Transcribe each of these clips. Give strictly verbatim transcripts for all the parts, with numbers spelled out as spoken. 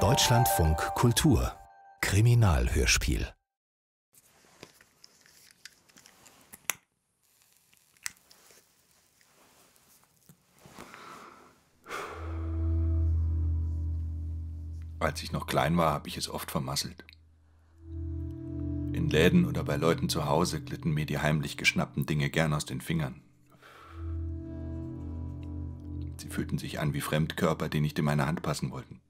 Deutschlandfunk Kultur Kriminalhörspiel. Als ich noch klein war, habe ich es oft vermasselt. In Läden oder bei Leuten zu Hause glitten mir die heimlich geschnappten Dinge gern aus den Fingern. Sie fühlten sich an wie Fremdkörper, die nicht in meine Hand passen wollten.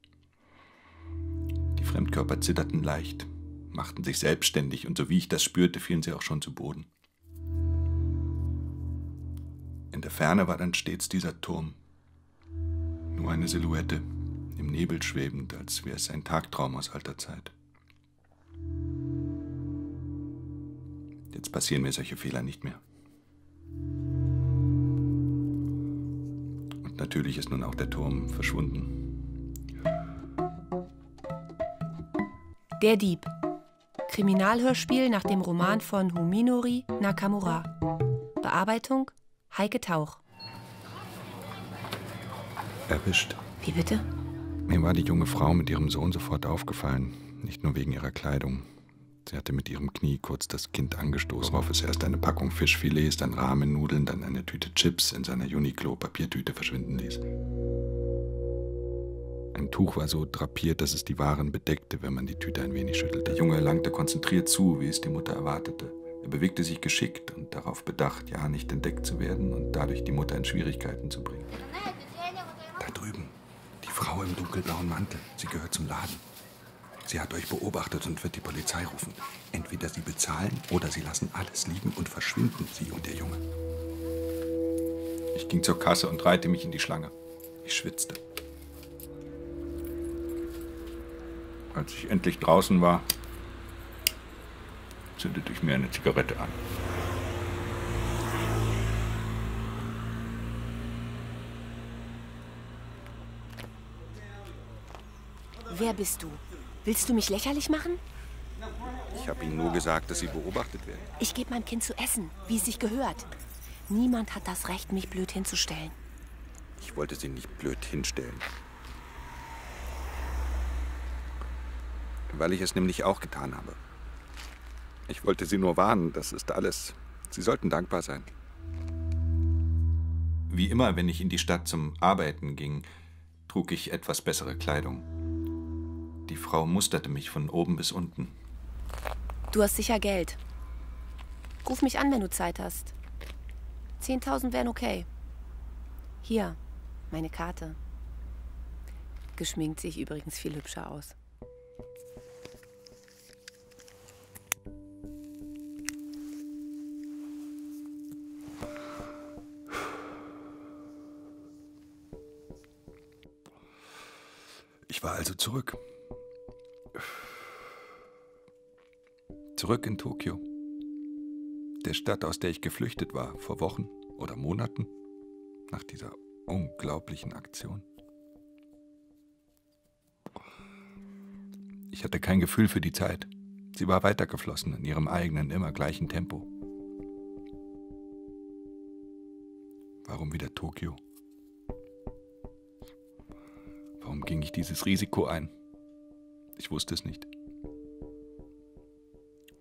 Die Fremdkörper zitterten leicht, machten sich selbstständig, und so wie ich das spürte, fielen sie auch schon zu Boden. In der Ferne war dann stets dieser Turm. Nur eine Silhouette, im Nebel schwebend, als wäre es ein Tagtraum aus alter Zeit. Jetzt passieren mir solche Fehler nicht mehr. Und natürlich ist nun auch der Turm verschwunden. Der Dieb. Kriminalhörspiel nach dem Roman von Fuminori Nakamura. Bearbeitung Heike Tauch. Erwischt. Wie bitte? Mir war die junge Frau mit ihrem Sohn sofort aufgefallen. Nicht nur wegen ihrer Kleidung. Sie hatte mit ihrem Knie kurz das Kind angestoßen, worauf es erst eine Packung Fischfilets, dann Rahmennudeln, dann eine Tüte Chips in seiner Uniqlo-Papiertüte verschwinden ließ. Ein Tuch war so drapiert, dass es die Waren bedeckte, wenn man die Tüte ein wenig schüttelte. Der Junge langte konzentriert zu, wie es die Mutter erwartete. Er bewegte sich geschickt und darauf bedacht, ja nicht entdeckt zu werden und dadurch die Mutter in Schwierigkeiten zu bringen. Da drüben, die Frau im dunkelblauen Mantel. Sie gehört zum Laden. Sie hat euch beobachtet und wird die Polizei rufen. Entweder sie bezahlen oder sie lassen alles liegen und verschwinden, sie und der Junge. Ich ging zur Kasse und reihte mich in die Schlange. Ich schwitzte. Als ich endlich draußen war, zündete ich mir eine Zigarette an. Wer bist du? Willst du mich lächerlich machen? Ich habe Ihnen nur gesagt, dass Sie beobachtet werden. Ich gebe meinem Kind zu essen, wie es sich gehört. Niemand hat das Recht, mich blöd hinzustellen. Ich wollte Sie nicht blöd hinstellen. Weil ich es nämlich auch getan habe. Ich wollte Sie nur warnen, das ist alles. Sie sollten dankbar sein. Wie immer, wenn ich in die Stadt zum Arbeiten ging, trug ich etwas bessere Kleidung. Die Frau musterte mich von oben bis unten. Du hast sicher Geld. Ruf mich an, wenn du Zeit hast. zehntausend wären okay. Hier, meine Karte. Geschminkt sehe ich übrigens viel hübscher aus. Ich war also zurück. Zurück in Tokio. Der Stadt, aus der ich geflüchtet war, vor Wochen oder Monaten, nach dieser unglaublichen Aktion. Ich hatte kein Gefühl für die Zeit. Sie war weitergeflossen in ihrem eigenen, immer gleichen Tempo. Warum wieder Tokio? Warum ging ich dieses Risiko ein? Ich wusste es nicht.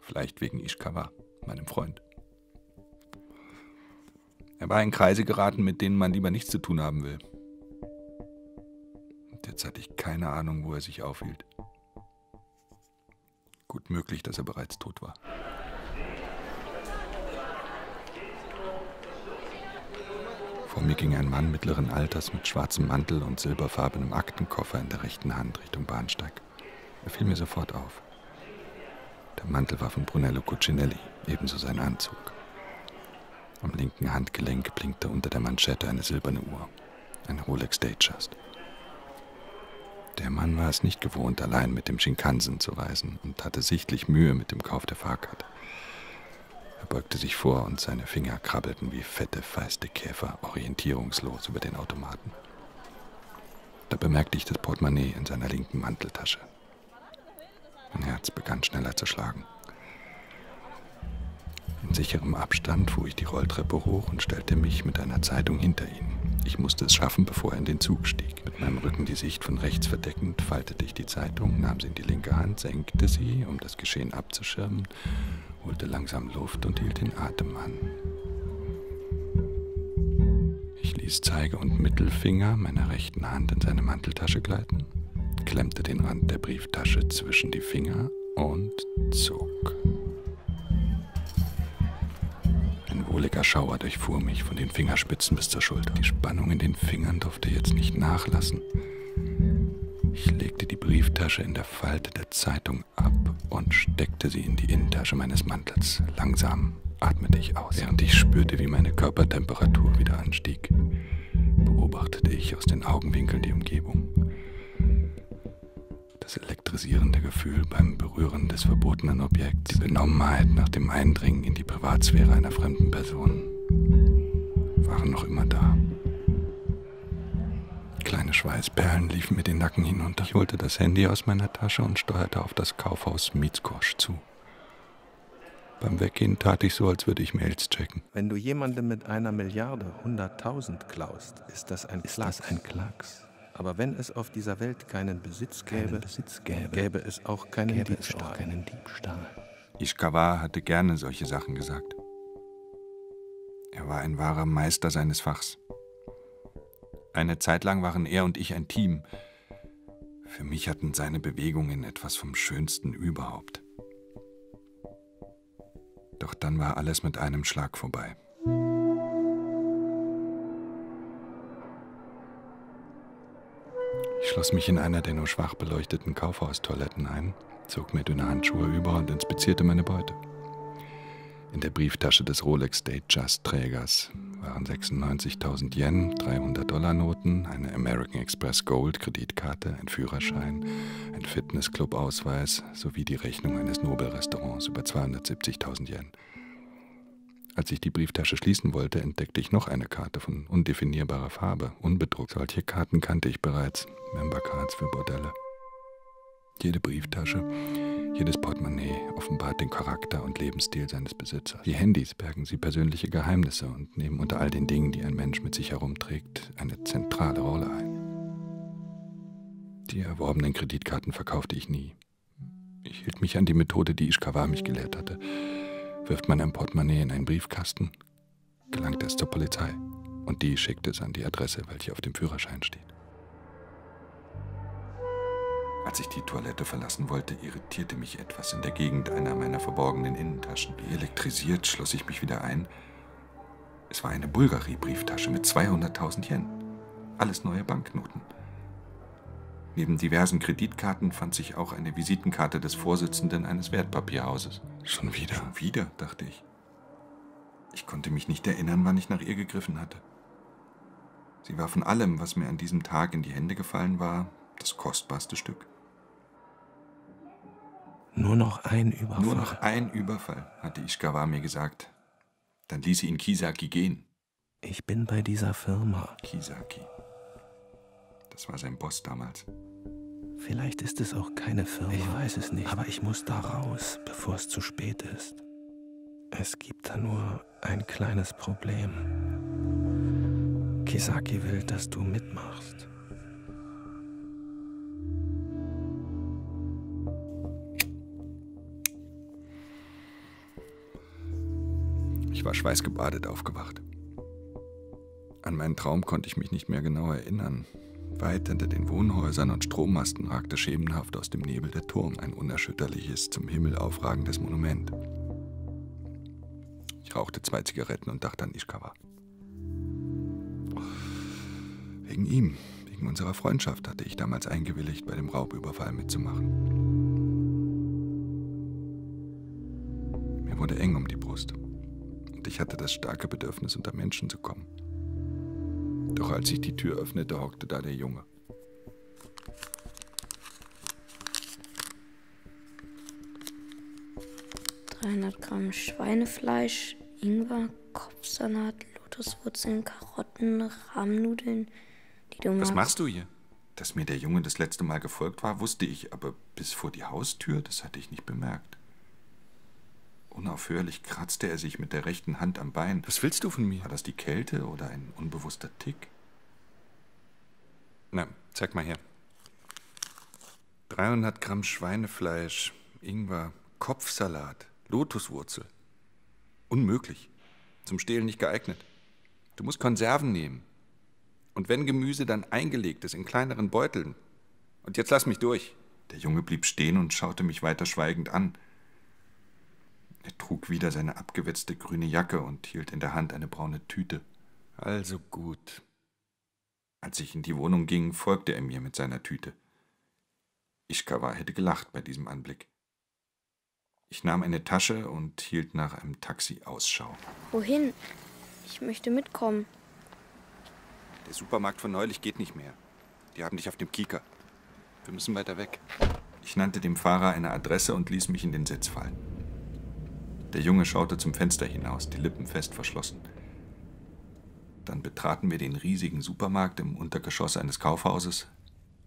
Vielleicht wegen Ishikawa, meinem Freund. Er war in Kreise geraten, mit denen man lieber nichts zu tun haben will. Und jetzt hatte ich keine Ahnung, wo er sich aufhielt. Gut möglich, dass er bereits tot war. Vor mir ging ein Mann mittleren Alters mit schwarzem Mantel und silberfarbenem Aktenkoffer in der rechten Hand Richtung Bahnsteig. Er fiel mir sofort auf. Der Mantel war von Brunello Cucinelli, ebenso sein Anzug. Am linken Handgelenk blinkte unter der Manschette eine silberne Uhr, eine Rolex Datejust. Der Mann war es nicht gewohnt, allein mit dem Shinkansen zu reisen und hatte sichtlich Mühe mit dem Kauf der Fahrkarte. Er beugte sich vor und seine Finger krabbelten wie fette, feiste Käfer orientierungslos über den Automaten. Da bemerkte ich das Portemonnaie in seiner linken Manteltasche. Mein Herz begann schneller zu schlagen. In sicherem Abstand fuhr ich die Rolltreppe hoch und stellte mich mit einer Zeitung hinter ihn, Ich musste es schaffen, bevor er in den Zug stieg. Mit meinem Rücken die Sicht von rechts verdeckend, faltete ich die Zeitung, nahm sie in die linke Hand, senkte sie, um das Geschehen abzuschirmen, holte langsam Luft und hielt den Atem an. Ich ließ Zeige und Mittelfinger meiner rechten Hand in seine Manteltasche gleiten, klemmte den Rand der Brieftasche zwischen die Finger und zog. Ein wohliger Schauer durchfuhr mich von den Fingerspitzen bis zur Schulter. Die Spannung in den Fingern durfte jetzt nicht nachlassen. Ich legte die Brieftasche in der Falte der Zeitung ab und steckte sie in die Innentasche meines Mantels. Langsam atmete ich aus, während ich spürte, wie meine Körpertemperatur wieder anstieg. Beobachtete ich aus den Augenwinkeln die Umgebung. Das elektrisierende Gefühl beim Berühren des verbotenen Objekts, die Benommenheit nach dem Eindringen in die Privatsphäre einer fremden Person, waren noch immer da. Kleine Schweißperlen liefen mir den Nacken hinunter. Ich holte das Handy aus meiner Tasche und steuerte auf das Kaufhaus Mitsukoshi zu. Beim Weggehen tat ich so, als würde ich Mails checken. Wenn du jemandem mit einer Milliarde hunderttausend klaust, ist das ein Klacks. Aber wenn es auf dieser Welt keinen Besitz gäbe, keinen Besitz gäbe, gäbe es auch keinen, gäbe Diebstahl. Es auch keinen Diebstahl. Ishikawa hatte gerne solche Sachen gesagt. Er war ein wahrer Meister seines Fachs. Eine Zeit lang waren er und ich ein Team. Für mich hatten seine Bewegungen etwas vom Schönsten überhaupt. Doch dann war alles mit einem Schlag vorbei. Ich schloss mich in einer der nur schwach beleuchteten Kaufhaustoiletten ein, zog mir dünne Handschuhe über und inspizierte meine Beute. In der Brieftasche des Rolex Datejust-Trägers waren sechsundneunzigtausend Yen, dreihundert Dollar Noten, eine American Express Gold-Kreditkarte, ein Führerschein, ein Fitnessclub-Ausweis sowie die Rechnung eines Nobelrestaurants über zweihundertsiebzigtausend Yen. Als ich die Brieftasche schließen wollte, entdeckte ich noch eine Karte von undefinierbarer Farbe, unbedruckt. Solche Karten kannte ich bereits, Membercards für Bordelle. Jede Brieftasche, jedes Portemonnaie offenbart den Charakter und Lebensstil seines Besitzers. Die Handys bergen sie persönliche Geheimnisse und nehmen unter all den Dingen, die ein Mensch mit sich herumträgt, eine zentrale Rolle ein. Die erworbenen Kreditkarten verkaufte ich nie. Ich hielt mich an die Methode, die Ishikawa mich gelehrt hatte. Wirft man ein Portemonnaie in einen Briefkasten, gelangte es zur Polizei und die schickte es an die Adresse, welche auf dem Führerschein steht. Als ich die Toilette verlassen wollte, irritierte mich etwas in der Gegend einer meiner verborgenen Innentaschen. Wie elektrisiert schloss ich mich wieder ein. Es war eine Bulgari-Brieftasche mit zweihunderttausend Yen. Alles neue Banknoten. Neben diversen Kreditkarten fand sich auch eine Visitenkarte des Vorsitzenden eines Wertpapierhauses. Schon wieder? Schon wieder, dachte ich. Ich konnte mich nicht erinnern, wann ich nach ihr gegriffen hatte. Sie war von allem, was mir an diesem Tag in die Hände gefallen war, das kostbarste Stück. Nur noch ein Überfall. Nur noch ein Überfall, hatte Ishikawa mir gesagt. Dann ließ sie in Kisaki gehen. Ich bin bei dieser Firma. Kisaki. Das war sein Boss damals. Vielleicht ist es auch keine Firma. Ich weiß es nicht. Aber ich muss da raus, bevor es zu spät ist. Es gibt da nur ein kleines Problem. Kisaki will, dass du mitmachst. Ich war schweißgebadet aufgewacht. An meinen Traum konnte ich mich nicht mehr genau erinnern. Weit hinter den Wohnhäusern und Strommasten ragte schemenhaft aus dem Nebel der Turm, ein unerschütterliches, zum Himmel aufragendes Monument. Ich rauchte zwei Zigaretten und dachte an Ishikawa. Wegen ihm, wegen unserer Freundschaft, hatte ich damals eingewilligt, bei dem Raubüberfall mitzumachen. Mir wurde eng um die Brust und ich hatte das starke Bedürfnis, unter Menschen zu kommen. Doch als ich die Tür öffnete, hockte da der Junge. dreihundert Gramm Schweinefleisch, Ingwer, Kopfsalat, Lotuswurzeln, Karotten, Rahmnudeln, die du magst. Was machst du hier? Dass mir der Junge das letzte Mal gefolgt war, wusste ich, aber bis vor die Haustür, das hatte ich nicht bemerkt. Unaufhörlich kratzte er sich mit der rechten Hand am Bein. Was willst du von mir? War das die Kälte oder ein unbewusster Tick? Na, zeig mal her. dreihundert Gramm Schweinefleisch, Ingwer, Kopfsalat, Lotuswurzel. Unmöglich. Zum Stehlen nicht geeignet. Du musst Konserven nehmen. Und wenn Gemüse, dann eingelegtes in kleineren Beuteln. Und jetzt lass mich durch. Der Junge blieb stehen und schaute mich weiter schweigend an. Er trug wieder seine abgewetzte grüne Jacke und hielt in der Hand eine braune Tüte. Also gut. Als ich in die Wohnung ging, folgte er mir mit seiner Tüte. Ishikawa hätte gelacht bei diesem Anblick. Ich nahm eine Tasche und hielt nach einem Taxi Ausschau. Wohin? Ich möchte mitkommen. Der Supermarkt von neulich geht nicht mehr. Die haben dich auf dem Kieker. Wir müssen weiter weg. Ich nannte dem Fahrer eine Adresse und ließ mich in den Sitz fallen. Der Junge schaute zum Fenster hinaus, die Lippen fest verschlossen. Dann betraten wir den riesigen Supermarkt im Untergeschoss eines Kaufhauses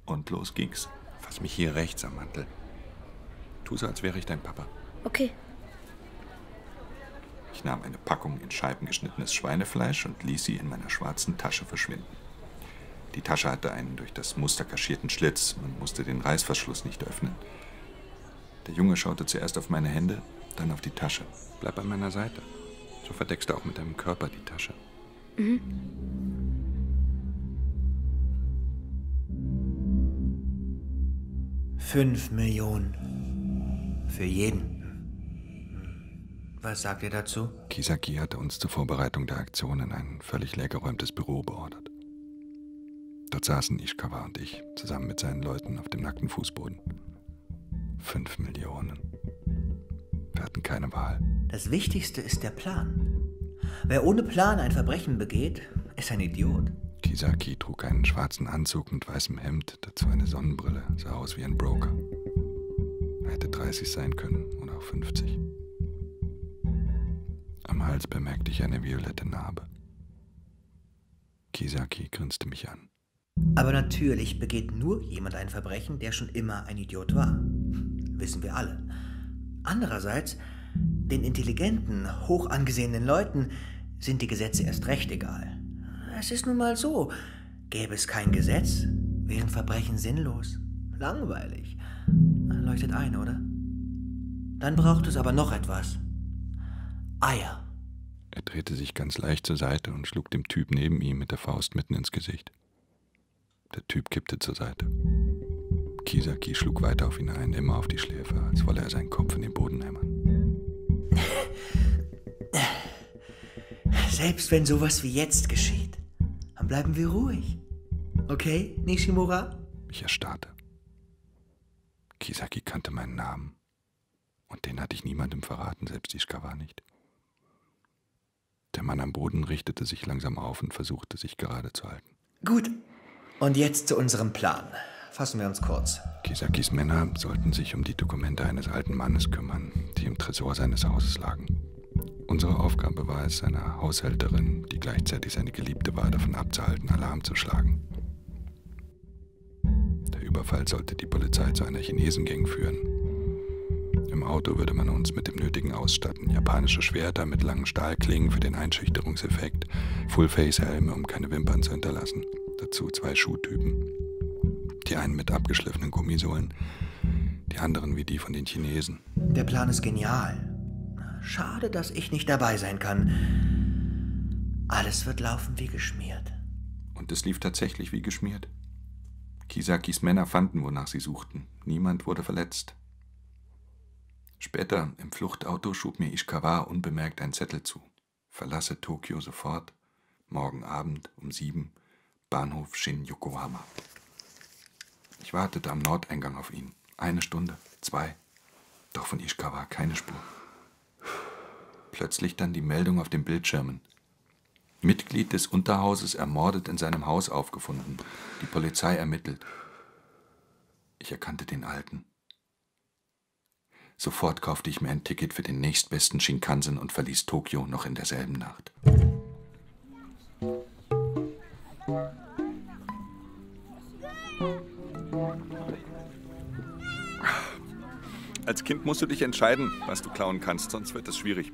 und los ging's. Fass mich hier rechts am Mantel. Tu so, als wäre ich dein Papa. Okay. Ich nahm eine Packung in Scheiben geschnittenes Schweinefleisch und ließ sie in meiner schwarzen Tasche verschwinden. Die Tasche hatte einen durch das Muster kaschierten Schlitz. Man musste den Reißverschluss nicht öffnen. Der Junge schaute zuerst auf meine Hände, dann auf die Tasche. Bleib an meiner Seite. So verdeckst du auch mit deinem Körper die Tasche. Mhm. Fünf Millionen. Für jeden. Was sagt ihr dazu? Kisaki hatte uns zur Vorbereitung der Aktion in ein völlig leergeräumtes Büro beordert. Dort saßen Ishikawa und ich zusammen mit seinen Leuten auf dem nackten Fußboden. Fünf Millionen. Wir hatten keine Wahl. Das Wichtigste ist der Plan. Wer ohne Plan ein Verbrechen begeht, ist ein Idiot. Kisaki trug einen schwarzen Anzug mit weißem Hemd, dazu eine Sonnenbrille, sah aus wie ein Broker. Er hätte dreißig sein können oder auch fünfzig. Am Hals bemerkte ich eine violette Narbe. Kisaki grinste mich an. Aber natürlich begeht nur jemand ein Verbrechen, der schon immer ein Idiot war. Wissen wir alle. Andererseits, den intelligenten, hoch angesehenen Leuten sind die Gesetze erst recht egal. Es ist nun mal so, gäbe es kein Gesetz, wären Verbrechen sinnlos, langweilig. Leuchtet ein, oder? Dann braucht es aber noch etwas. Eier. Er drehte sich ganz leicht zur Seite und schlug dem Typ neben ihm mit der Faust mitten ins Gesicht. Der Typ kippte zur Seite. Kisaki schlug weiter auf ihn ein, immer auf die Schläfe, als wolle er seinen Kopf in den Boden hämmern. Selbst wenn sowas wie jetzt geschieht, dann bleiben wir ruhig. Okay, Nishimura? Ich erstarrte. Kisaki kannte meinen Namen. Und den hatte ich niemandem verraten, selbst Ishikawa nicht. Der Mann am Boden richtete sich langsam auf und versuchte, sich gerade zu halten. Gut. Und jetzt zu unserem Plan. Fassen wir uns kurz. Kisakis Männer sollten sich um die Dokumente eines alten Mannes kümmern, die im Tresor seines Hauses lagen. Unsere Aufgabe war es, seine Haushälterin, die gleichzeitig seine Geliebte war, davon abzuhalten, Alarm zu schlagen. Der Überfall sollte die Polizei zu einer Chinesengang führen. Im Auto würde man uns mit dem Nötigen ausstatten. Japanische Schwerter mit langen Stahlklingen für den Einschüchterungseffekt, Full-Face-Helme, um keine Wimpern zu hinterlassen. Dazu zwei Schuhtypen, die einen mit abgeschliffenen Gummisohlen, die anderen wie die von den Chinesen. Der Plan ist genial. Schade, dass ich nicht dabei sein kann. Alles wird laufen wie geschmiert. Und es lief tatsächlich wie geschmiert. Kisakis Männer fanden, wonach sie suchten. Niemand wurde verletzt. Später im Fluchtauto schob mir Ishikawa unbemerkt einen Zettel zu. Verlasse Tokio sofort, morgen Abend um sieben. Bahnhof Shin-Yokohama. Ich wartete am Nordeingang auf ihn. Eine Stunde, zwei. Doch von Ishikawa keine Spur. Plötzlich dann die Meldung auf den Bildschirmen. Mitglied des Unterhauses ermordet in seinem Haus aufgefunden. Die Polizei ermittelt. Ich erkannte den Alten. Sofort kaufte ich mir ein Ticket für den nächstbesten Shinkansen und verließ Tokio noch in derselben Nacht. Als Kind musst du dich entscheiden, was du klauen kannst, sonst wird es schwierig.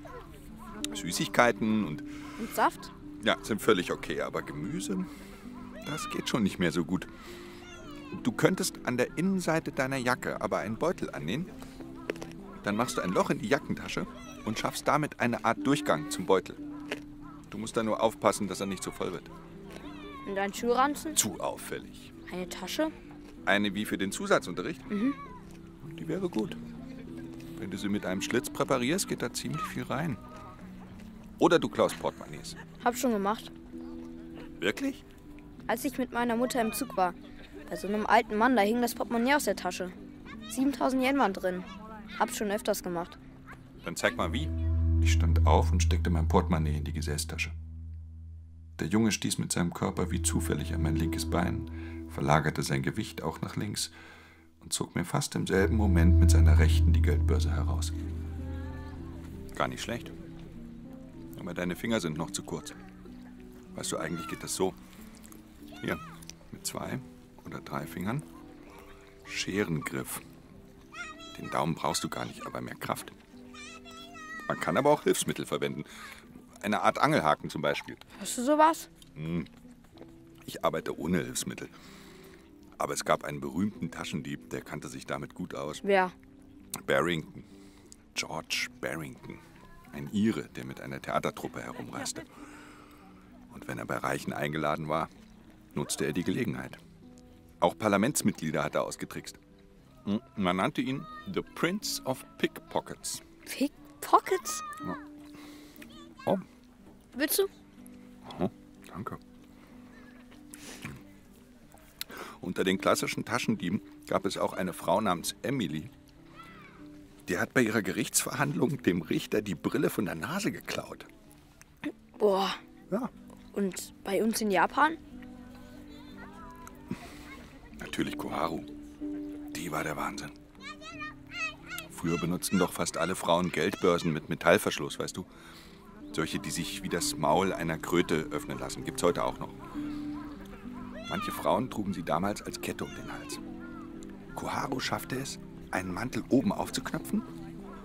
Süßigkeiten und... Und Saft? Ja, sind völlig okay, aber Gemüse, das geht schon nicht mehr so gut. Du könntest an der Innenseite deiner Jacke aber einen Beutel annähen. Dann machst du ein Loch in die Jackentasche und schaffst damit eine Art Durchgang zum Beutel. Du musst da nur aufpassen, dass er nicht zu voll wird. Und ein Schulranzen? Zu auffällig. Eine Tasche? Eine wie für den Zusatzunterricht? Mhm. Die wäre gut. Wenn du sie mit einem Schlitz präparierst, geht da ziemlich viel rein. Oder du klaust Portemonnaies. Hab schon gemacht. Wirklich? Als ich mit meiner Mutter im Zug war. Bei so einem alten Mann, da hing das Portemonnaie aus der Tasche. siebentausend Yen waren drin. Hab schon öfters gemacht. Dann zeig mal wie. Ich stand auf und steckte mein Portemonnaie in die Gesäßtasche. Der Junge stieß mit seinem Körper wie zufällig an mein linkes Bein, verlagerte sein Gewicht auch nach links und zog mir fast im selben Moment mit seiner rechten die Geldbörse heraus. Gar nicht schlecht. Aber deine Finger sind noch zu kurz. Weißt du, eigentlich geht das so. Hier, mit zwei oder drei Fingern. Scherengriff. Den Daumen brauchst du gar nicht, aber mehr Kraft. Man kann aber auch Hilfsmittel verwenden. Eine Art Angelhaken zum Beispiel. Hast du sowas? Ich arbeite ohne Hilfsmittel. Aber es gab einen berühmten Taschendieb, der kannte sich damit gut aus. Wer? Barrington. George Barrington. Ein Ire, der mit einer Theatertruppe herumreiste. Und wenn er bei Reichen eingeladen war, nutzte er die Gelegenheit. Auch Parlamentsmitglieder hat er ausgetrickst. Man nannte ihn The Prince of Pickpockets. Pickpockets? Ja. Oh. Willst du? Oh, danke. Unter den klassischen Taschendieben gab es auch eine Frau namens Emily. Die hat bei ihrer Gerichtsverhandlung dem Richter die Brille von der Nase geklaut. Boah. Ja. Und bei uns in Japan? Natürlich Koharu. Die war der Wahnsinn. Früher benutzten doch fast alle Frauen Geldbörsen mit Metallverschluss, weißt du? Solche, die sich wie das Maul einer Kröte öffnen lassen, gibt's heute auch noch. Manche Frauen trugen sie damals als Kette um den Hals. Koharu schaffte es, einen Mantel oben aufzuknöpfen,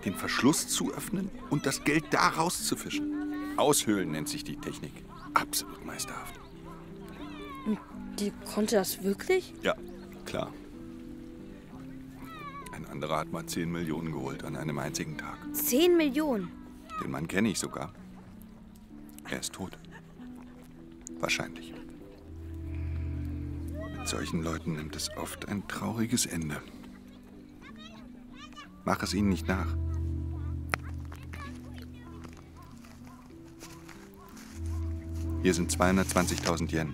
den Verschluss zu öffnen und das Geld da rauszufischen. Aushöhlen nennt sich die Technik. Absolut meisterhaft. Und die konnte das wirklich? Ja, klar. Ein anderer hat mal zehn Millionen geholt an einem einzigen Tag. zehn Millionen? Den Mann kenne ich sogar. Er ist tot. Wahrscheinlich. Mit solchen Leuten nimmt es oft ein trauriges Ende. Mach es ihnen nicht nach. Hier sind zweihundertzwanzigtausend Yen.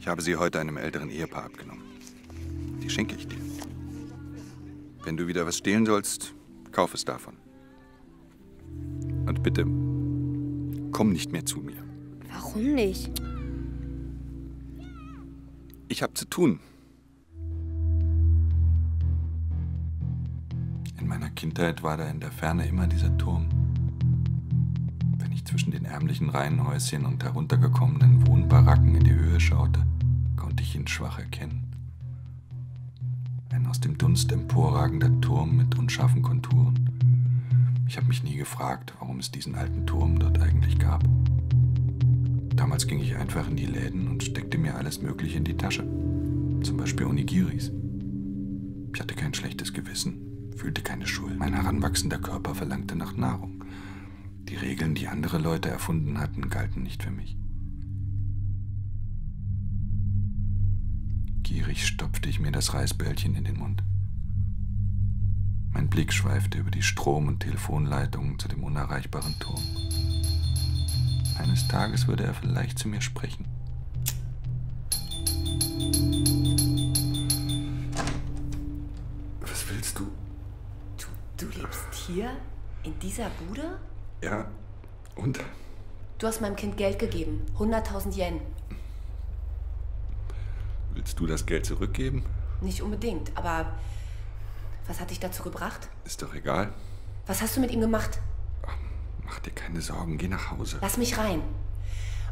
Ich habe sie heute einem älteren Ehepaar abgenommen. Die schenke ich dir. Wenn du wieder was stehlen sollst, kauf es davon. Und bitte, komm nicht mehr zu mir. Warum nicht? Ich habe zu tun. In meiner Kindheit war da in der Ferne immer dieser Turm. Wenn ich zwischen den ärmlichen Reihenhäuschen und heruntergekommenen Wohnbaracken in die Höhe schaute, konnte ich ihn schwach erkennen. Ein aus dem Dunst emporragender Turm mit unscharfen Konturen. Ich habe mich nie gefragt, warum es diesen alten Turm dort eigentlich gab. Damals ging ich einfach in die Läden und steckte mir alles Mögliche in die Tasche. Zum Beispiel Onigiris. Ich hatte kein schlechtes Gewissen, fühlte keine Schuld. Mein heranwachsender Körper verlangte nach Nahrung. Die Regeln, die andere Leute erfunden hatten, galten nicht für mich. Gierig stopfte ich mir das Reisbällchen in den Mund. Mein Blick schweifte über die Strom- und Telefonleitungen zu dem unerreichbaren Turm. Eines Tages würde er vielleicht zu mir sprechen. Was willst du? Du, du lebst hier? In dieser Bude? Ja, und? Du hast meinem Kind Geld gegeben. hunderttausend Yen. Willst du das Geld zurückgeben? Nicht unbedingt, aber... Was hat dich dazu gebracht? Ist doch egal. Was hast du mit ihm gemacht? Ach, mach dir keine Sorgen, geh nach Hause. Lass mich rein.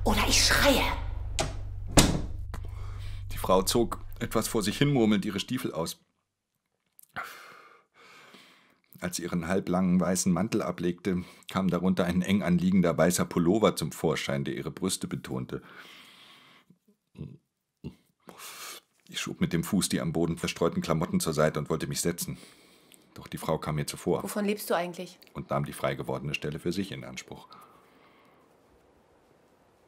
Oder ich schreie. Die Frau zog etwas vor sich hin murmelnd ihre Stiefel aus. Als sie ihren halblangen weißen Mantel ablegte, kam darunter ein eng anliegender weißer Pullover zum Vorschein, der ihre Brüste betonte. Ich schob mit dem Fuß die am Boden verstreuten Klamotten zur Seite und wollte mich setzen. Doch die Frau kam mir zuvor. Wovon lebst du eigentlich? Und nahm die frei gewordene Stelle für sich in Anspruch.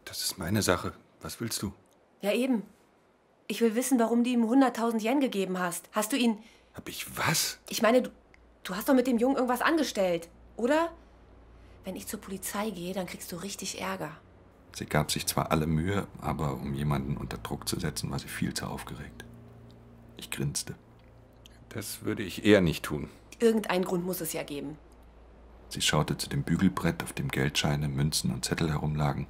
Das ist meine Sache. Was willst du? Ja, eben. Ich will wissen, warum du ihm hunderttausend Yen gegeben hast. Hast du ihn... Hab ich was? Ich meine, du, du hast doch mit dem Jungen irgendwas angestellt, oder? Wenn ich zur Polizei gehe, dann kriegst du richtig Ärger. Sie gab sich zwar alle Mühe, aber um jemanden unter Druck zu setzen, war sie viel zu aufgeregt. Ich grinste. Das würde ich eher nicht tun. Irgendeinen Grund muss es ja geben. Sie schaute zu dem Bügelbrett, auf dem Geldscheine, Münzen und Zettel herumlagen.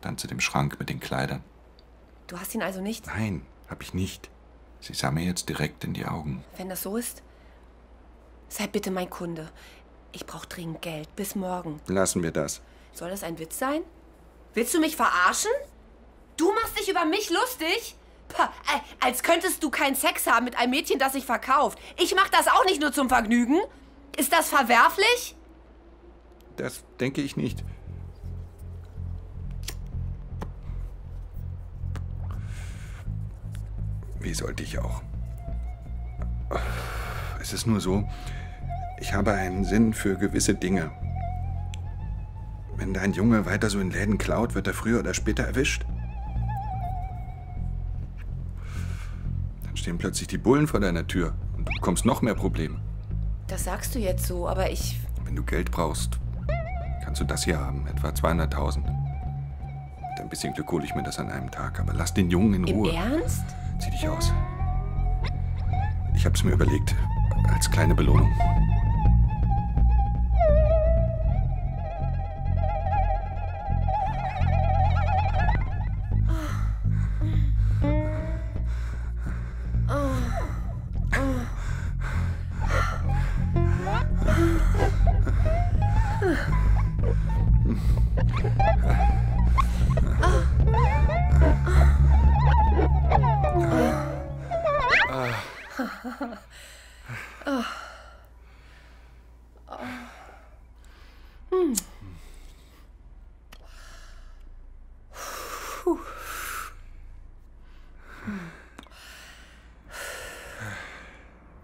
Dann zu dem Schrank mit den Kleidern. Du hast ihn also nicht? Nein, hab ich nicht. Sie sah mir jetzt direkt in die Augen. Wenn das so ist, sei bitte mein Kunde. Ich brauche dringend Geld. Bis morgen. Lassen wir das. Soll das ein Witz sein? Willst du mich verarschen? Du machst dich über mich lustig? Pah, als könntest du keinen Sex haben mit einem Mädchen, das sich verkauft. Ich mach das auch nicht nur zum Vergnügen. Ist das verwerflich? Das denke ich nicht. Wie sollte ich auch? Es ist nur so, ich habe einen Sinn für gewisse Dinge. Wenn dein Junge weiter so in Läden klaut, wird er früher oder später erwischt. Dann stehen plötzlich die Bullen vor deiner Tür und du bekommst noch mehr Probleme. Das sagst du jetzt so, aber ich... Wenn du Geld brauchst, kannst du das hier haben, etwa zweihunderttausend. Mit ein bisschen Glück hole ich mir das an einem Tag, aber lass den Jungen in Ruhe. Im Ernst? Zieh dich aus. Ich hab's mir überlegt, als kleine Belohnung.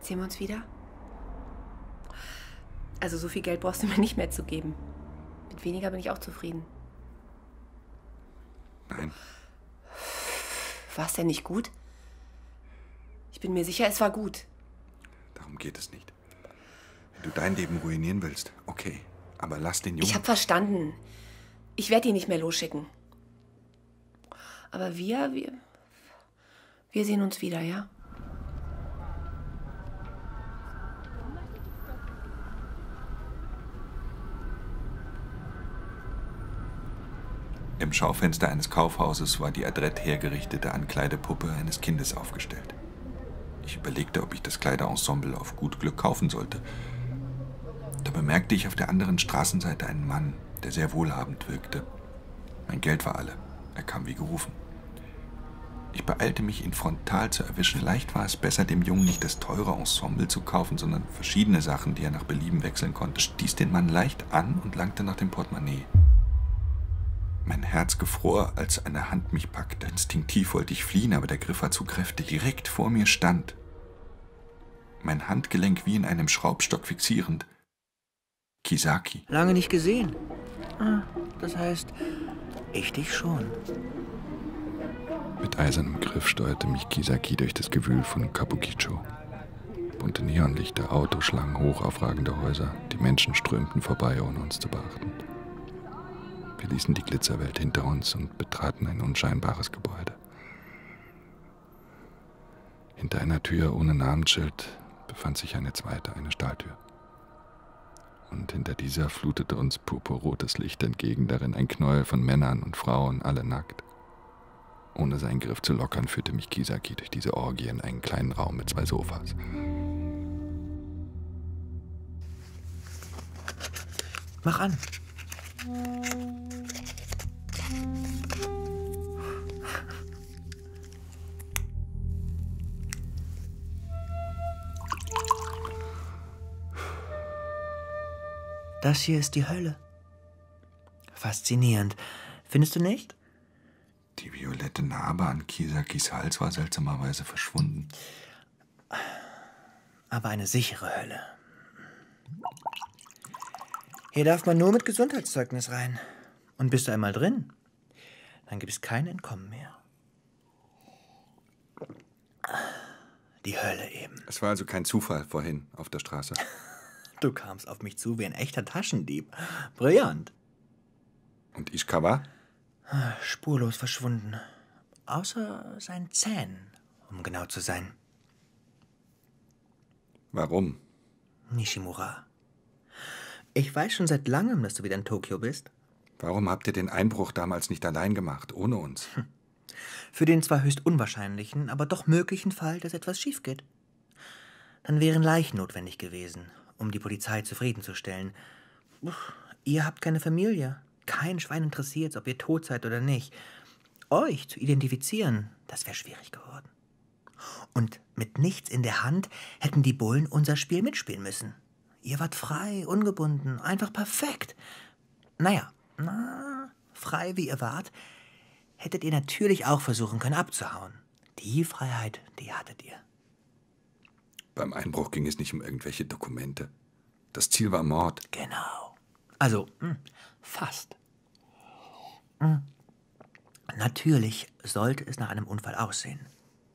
Sehen wir uns wieder? Also so viel Geld brauchst du mir nicht mehr zu geben. Mit weniger bin ich auch zufrieden. Nein. War es denn nicht gut? Ich bin mir sicher, es war gut. Darum geht es nicht. Wenn du dein Leben ruinieren willst, okay. Aber lass den Jungen... Ich habe verstanden. Ich werde ihn nicht mehr losschicken. Aber wir, wir... Wir sehen uns wieder, ja? Im Schaufenster eines Kaufhauses war die adrett hergerichtete Ankleidepuppe eines Kindes aufgestellt. Ich überlegte, ob ich das Kleiderensemble auf gut Glück kaufen sollte. Da bemerkte ich auf der anderen Straßenseite einen Mann, der sehr wohlhabend wirkte. Mein Geld war alle. Er kam wie gerufen. Ich beeilte mich, ihn frontal zu erwischen. Vielleicht war es besser, dem Jungen nicht das teure Ensemble zu kaufen, sondern verschiedene Sachen, die er nach Belieben wechseln konnte. Stieß den Mann leicht an und langte nach dem Portemonnaie. Mein Herz gefror, als eine Hand mich packte. Instinktiv wollte ich fliehen, aber der Griff war zu kräftig. Direkt vor mir stand, mein Handgelenk wie in einem Schraubstock fixierend, Kisaki. Lange nicht gesehen. Das heißt, ich dich schon. Mit eisernem Griff steuerte mich Kisaki durch das Gewühl von Kabukicho. Bunte Neonlichter, Autoschlangen, hochaufragende Häuser. Die Menschen strömten vorbei, ohne uns zu beachten. Wir ließen die Glitzerwelt hinter uns und betraten ein unscheinbares Gebäude. Hinter einer Tür ohne Namensschild befand sich eine zweite, eine Stahltür. Und hinter dieser flutete uns purpurrotes Licht entgegen, darin ein Knäuel von Männern und Frauen, alle nackt. Ohne seinen Griff zu lockern, führte mich Kisaki durch diese Orgie in einen kleinen Raum mit zwei Sofas. Mach an! Das hier ist die Hölle. Faszinierend. Findest du nicht? Die violette Narbe an Kisakis Hals war seltsamerweise verschwunden. Aber eine sichere Hölle. Hier darf man nur mit Gesundheitszeugnis rein. Und bist du einmal drin, dann gibt es kein Entkommen mehr. Die Hölle eben. Es war also kein Zufall vorhin auf der Straße. Du kamst auf mich zu wie ein echter Taschendieb. Brillant. Und Ishikawa? Spurlos verschwunden. Außer seinen Zähnen, um genau zu sein. Warum? Nishimura. Ich weiß schon seit langem, dass du wieder in Tokio bist. Warum habt ihr den Einbruch damals nicht allein gemacht, ohne uns? Hm. Für den zwar höchst unwahrscheinlichen, aber doch möglichen Fall, dass etwas schief geht. Dann wären Leichen notwendig gewesen, um die Polizei zufriedenzustellen. Uff, ihr habt keine Familie. Kein Schwein interessiert, ob ihr tot seid oder nicht. Euch zu identifizieren, das wäre schwierig geworden. Und mit nichts in der Hand hätten die Bullen unser Spiel mitspielen müssen. Ihr wart frei, ungebunden, einfach perfekt. Naja, na, frei wie ihr wart, hättet ihr natürlich auch versuchen können abzuhauen. Die Freiheit, die hattet ihr. Beim Einbruch ging es nicht um irgendwelche Dokumente. Das Ziel war Mord. Genau. Also, mh, fast. Mh. Natürlich sollte es nach einem Unfall aussehen.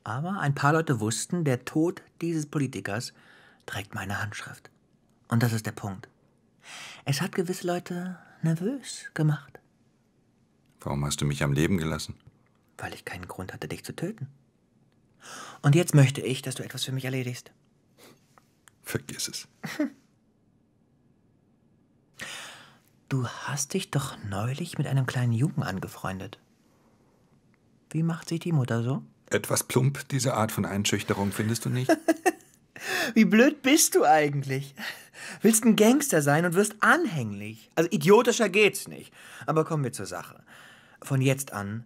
Aber ein paar Leute wussten, der Tod dieses Politikers trägt meine Handschrift. Und das ist der Punkt. Es hat gewisse Leute nervös gemacht. Warum hast du mich am Leben gelassen? Weil ich keinen Grund hatte, dich zu töten. Und jetzt möchte ich, dass du etwas für mich erledigst. Vergiss es. Du hast dich doch neulich mit einem kleinen Jungen angefreundet. Wie macht sich die Mutter so? Etwas plump, diese Art von Einschüchterung, findest du nicht? Wie blöd bist du eigentlich? Willst ein Gangster sein und wirst anhänglich. Also idiotischer geht's nicht. Aber kommen wir zur Sache. Von jetzt an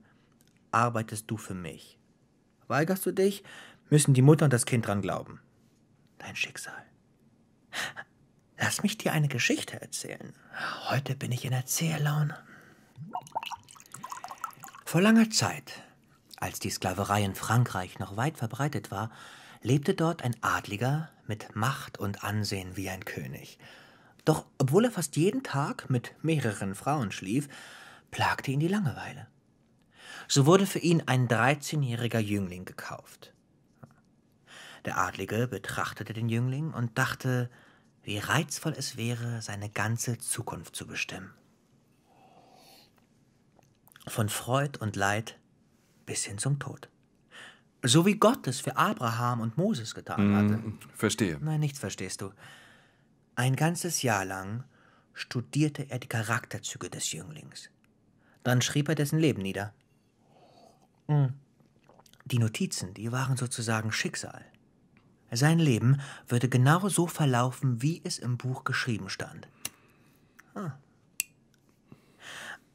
arbeitest du für mich. Weigerst du dich, müssen die Mutter und das Kind dran glauben. Dein Schicksal. Lass mich dir eine Geschichte erzählen. Heute bin ich in Erzähllaune. Vor langer Zeit, als die Sklaverei in Frankreich noch weit verbreitet war, lebte dort ein Adliger mit Macht und Ansehen wie ein König. Doch obwohl er fast jeden Tag mit mehreren Frauen schlief, plagte ihn die Langeweile. So wurde für ihn ein dreizehnjähriger Jüngling gekauft. Der Adlige betrachtete den Jüngling und dachte, wie reizvoll es wäre, seine ganze Zukunft zu bestimmen. Von Freud und Leid bis hin zum Tod. So wie Gott es für Abraham und Moses getan hatte. Verstehe. Nein, nichts verstehst du. Ein ganzes Jahr lang studierte er die Charakterzüge des Jünglings. Dann schrieb er dessen Leben nieder. Die Notizen, die waren sozusagen Schicksal. Sein Leben würde genau so verlaufen, wie es im Buch geschrieben stand. Hm.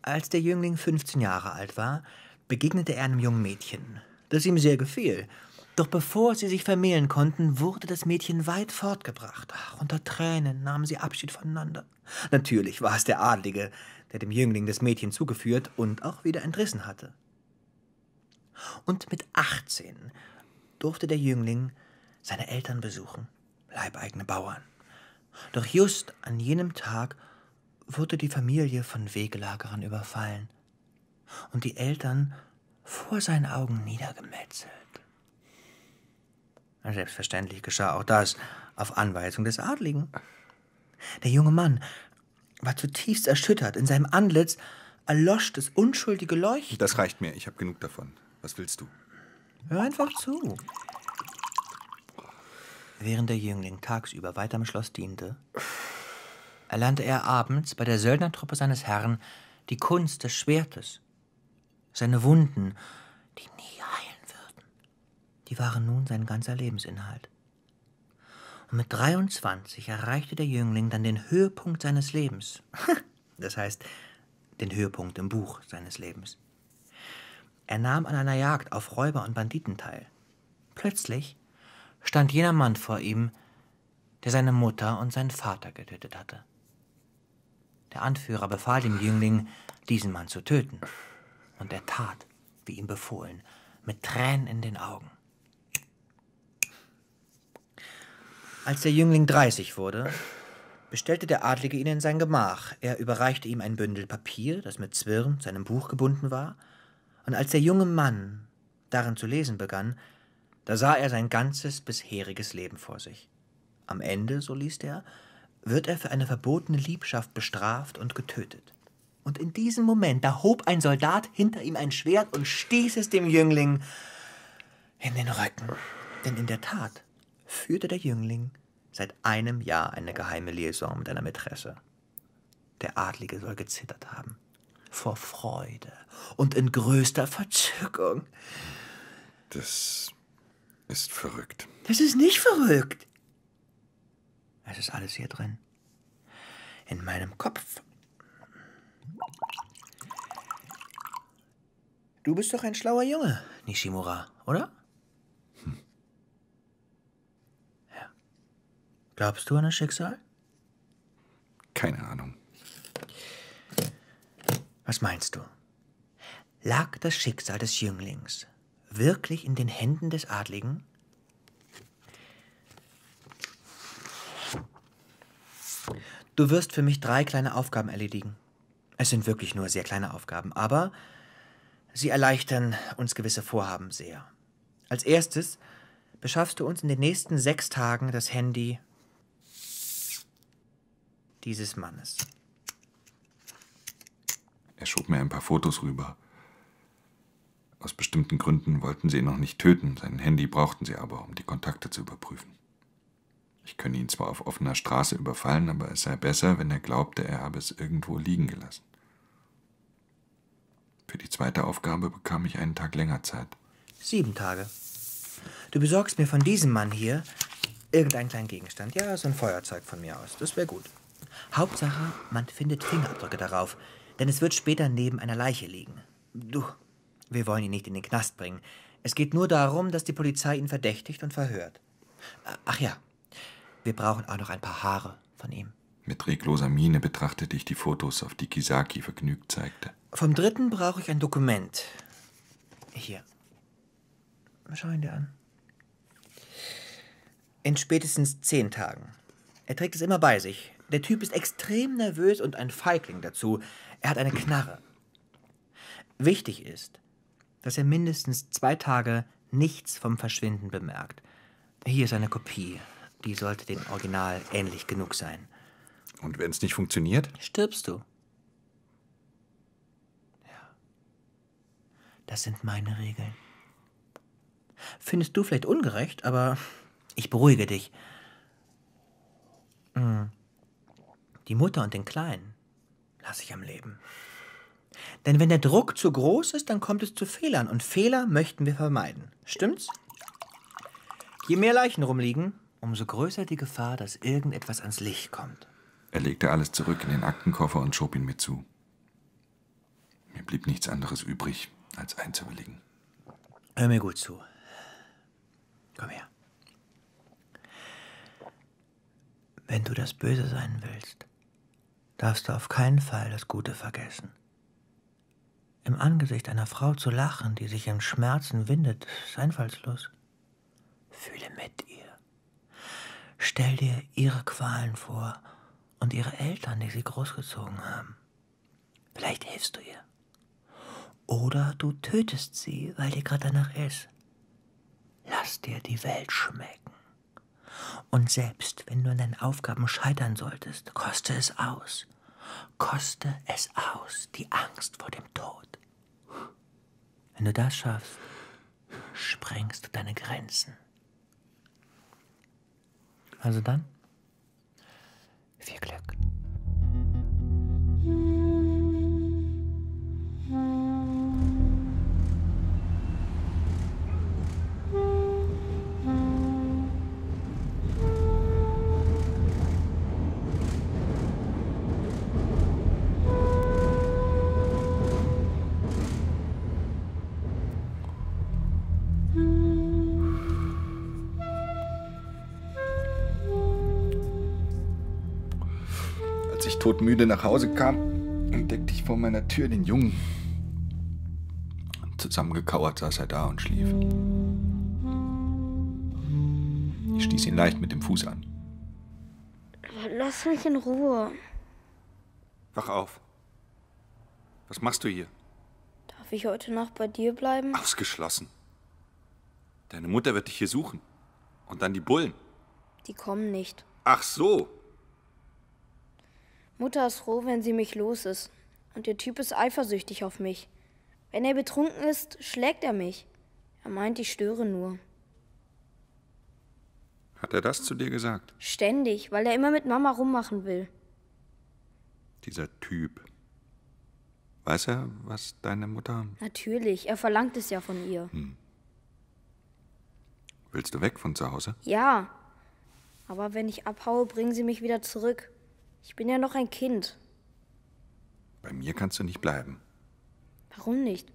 Als der Jüngling fünfzehn Jahre alt war, begegnete er einem jungen Mädchen, das ihm sehr gefiel. Doch bevor sie sich vermählen konnten, wurde das Mädchen weit fortgebracht. Ach, unter Tränen nahmen sie Abschied voneinander. Natürlich war es der Adlige, der dem Jüngling das Mädchen zugeführt und auch wieder entrissen hatte. Und mit achtzehn durfte der Jüngling seine Eltern besuchen, leibeigene Bauern. Doch just an jenem Tag wurde die Familie von Wegelagerern überfallen und die Eltern vor seinen Augen niedergemetzelt. Selbstverständlich geschah auch das auf Anweisung des Adligen. Der junge Mann war zutiefst erschüttert. In seinem Antlitz erlosch das unschuldige Leuchten. Das reicht mir, ich habe genug davon. Was willst du? Hör einfach zu. Während der Jüngling tagsüber weiter im Schloss diente, erlernte er abends bei der Söldnertruppe seines Herrn die Kunst des Schwertes. Seine Wunden, die nie heilen würden, die waren nun sein ganzer Lebensinhalt. Und mit dreiundzwanzig erreichte der Jüngling dann den Höhepunkt seines Lebens. Das heißt, den Höhepunkt im Buch seines Lebens. Er nahm an einer Jagd auf Räuber und Banditen teil. Plötzlich stand jener Mann vor ihm, der seine Mutter und seinen Vater getötet hatte. Der Anführer befahl dem Jüngling, diesen Mann zu töten. Und er tat, wie ihm befohlen, mit Tränen in den Augen. Als der Jüngling dreißig wurde, bestellte der Adlige ihn in sein Gemach. Er überreichte ihm ein Bündel Papier, das mit Zwirn zu einem Buch gebunden war, und als der junge Mann darin zu lesen begann, da sah er sein ganzes bisheriges Leben vor sich. Am Ende, so liest er, wird er für eine verbotene Liebschaft bestraft und getötet. Und in diesem Moment, da hob ein Soldat hinter ihm ein Schwert und stieß es dem Jüngling in den Rücken. Denn in der Tat führte der Jüngling seit einem Jahr eine geheime Liaison mit einer Mätresse. Der Adlige soll gezittert haben vor Freude und in größter Verzückung. Das ist verrückt. Das ist nicht verrückt. Es ist alles hier drin. In meinem Kopf. Du bist doch ein schlauer Junge, Nishimura, oder? Hm. Ja. Glaubst du an das Schicksal? Keine Ahnung. Was meinst du? Lag das Schicksal des Jünglings wirklich in den Händen des Adligen? Du wirst für mich drei kleine Aufgaben erledigen. Es sind wirklich nur sehr kleine Aufgaben, aber sie erleichtern uns gewisse Vorhaben sehr. Als erstes beschaffst du uns in den nächsten sechs Tagen das Handy dieses Mannes. Er schob mir ein paar Fotos rüber. Aus bestimmten Gründen wollten sie ihn noch nicht töten, sein Handy brauchten sie aber, um die Kontakte zu überprüfen. Ich könne ihn zwar auf offener Straße überfallen, aber es sei besser, wenn er glaubte, er habe es irgendwo liegen gelassen. Für die zweite Aufgabe bekam ich einen Tag länger Zeit. Sieben Tage. Du besorgst mir von diesem Mann hier irgendeinen kleinen Gegenstand. Ja, so ein Feuerzeug von mir aus. Das wäre gut. Hauptsache, man findet Fingerabdrücke darauf, denn es wird später neben einer Leiche liegen. Du, wir wollen ihn nicht in den Knast bringen. Es geht nur darum, dass die Polizei ihn verdächtigt und verhört. Ach ja, wir brauchen auch noch ein paar Haare von ihm. Mit regloser Miene betrachtete ich die Fotos, auf die Kisaki vergnügt zeigte. Vom dritten brauche ich ein Dokument. Hier. Schau ihn dir an. In spätestens zehn Tagen. Er trägt es immer bei sich. Der Typ ist extrem nervös und ein Feigling dazu. Er hat eine Knarre. Wichtig ist, dass er mindestens zwei Tage nichts vom Verschwinden bemerkt. Hier ist eine Kopie. Die sollte dem Original ähnlich genug sein. Und wenn es nicht funktioniert? Stirbst du. Ja. Das sind meine Regeln. Findest du vielleicht ungerecht, aber ich beruhige dich. Die Mutter und den Kleinen lasse ich am Leben. Denn wenn der Druck zu groß ist, dann kommt es zu Fehlern. Und Fehler möchten wir vermeiden. Stimmt's? Je mehr Leichen rumliegen, umso größer die Gefahr, dass irgendetwas ans Licht kommt. Er legte alles zurück in den Aktenkoffer und schob ihn mir zu. Mir blieb nichts anderes übrig, als einzuwilligen. Hör mir gut zu. Komm her. Wenn du das Böse sein willst, darfst du auf keinen Fall das Gute vergessen. Im Angesicht einer Frau zu lachen, die sich im Schmerzen windet, ist einfallslos. Fühle mit ihr. Stell dir ihre Qualen vor und ihre Eltern, die sie großgezogen haben. Vielleicht hilfst du ihr. Oder du tötest sie, weil dir gerade danach ist. Lass dir die Welt schmecken. Und selbst wenn du an deinen Aufgaben scheitern solltest, koste es aus. Koste es aus, die Angst vor dem Tod. Wenn du das schaffst, sprengst du deine Grenzen. Also dann, viel Glück. Todmüde nach Hause kam, entdeckte ich vor meiner Tür den Jungen. zusammengekauert saß er da und schlief. Ich stieß ihn leicht mit dem Fuß an. Lass mich in Ruhe. Wach auf. Was machst du hier? Darf ich heute Nacht bei dir bleiben? Ausgeschlossen. Deine Mutter wird dich hier suchen. Und dann die Bullen. Die kommen nicht. Ach so. Mutter ist froh, wenn sie mich los ist. Und der Typ ist eifersüchtig auf mich. Wenn er betrunken ist, schlägt er mich. Er meint, ich störe nur. Hat er das zu dir gesagt? Ständig, weil er immer mit Mama rummachen will. Dieser Typ. Weiß er, was deine Mutter... Natürlich, er verlangt es ja von ihr. Hm. Willst du weg von zu Hause? Ja, aber wenn ich abhaue, bringen sie mich wieder zurück. Ich bin ja noch ein Kind. Bei mir kannst du nicht bleiben. Warum nicht?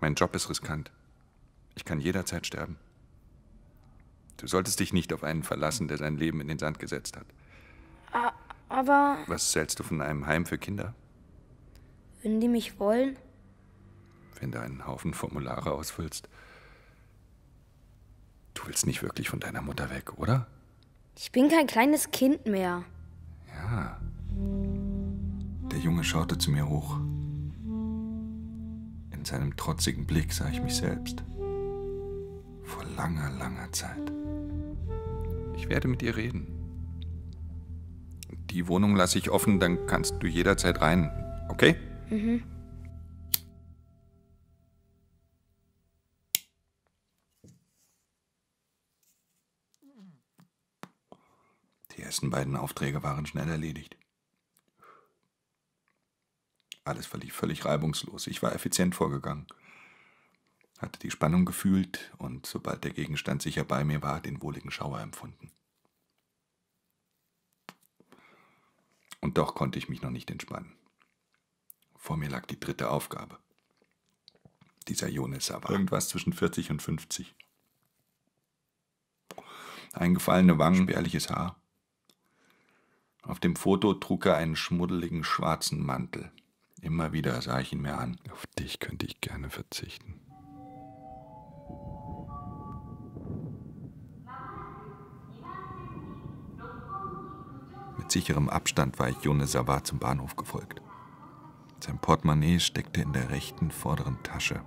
Mein Job ist riskant. Ich kann jederzeit sterben. Du solltest dich nicht auf einen verlassen, der sein Leben in den Sand gesetzt hat. A- aber... Was hältst du von einem Heim für Kinder? Würden die mich wollen? Wenn du einen Haufen Formulare ausfüllst. Du willst nicht wirklich von deiner Mutter weg, oder? Ich bin kein kleines Kind mehr. Ja. Der Junge schaute zu mir hoch. In seinem trotzigen Blick sah ich mich selbst. Vor langer, langer Zeit. Ich werde mit dir reden. Die Wohnung lasse ich offen, dann kannst du jederzeit rein. Okay? Mhm. Die ersten beiden Aufträge waren schnell erledigt. Alles verlief völlig reibungslos. Ich war effizient vorgegangen. Hatte die Spannung gefühlt und, sobald der Gegenstand sicher bei mir war, den wohligen Schauer empfunden. Und doch konnte ich mich noch nicht entspannen. Vor mir lag die dritte Aufgabe. Dieser Jonas war irgendwas zwischen vierzig und fünfzig. Eingefallene Wangen, spärliches Haar. Auf dem Foto trug er einen schmuddeligen schwarzen Mantel. Immer wieder sah ich ihn mir an. Auf dich könnte ich gerne verzichten. Mit sicherem Abstand war ich Jonas Savard zum Bahnhof gefolgt. Sein Portemonnaie steckte in der rechten vorderen Tasche.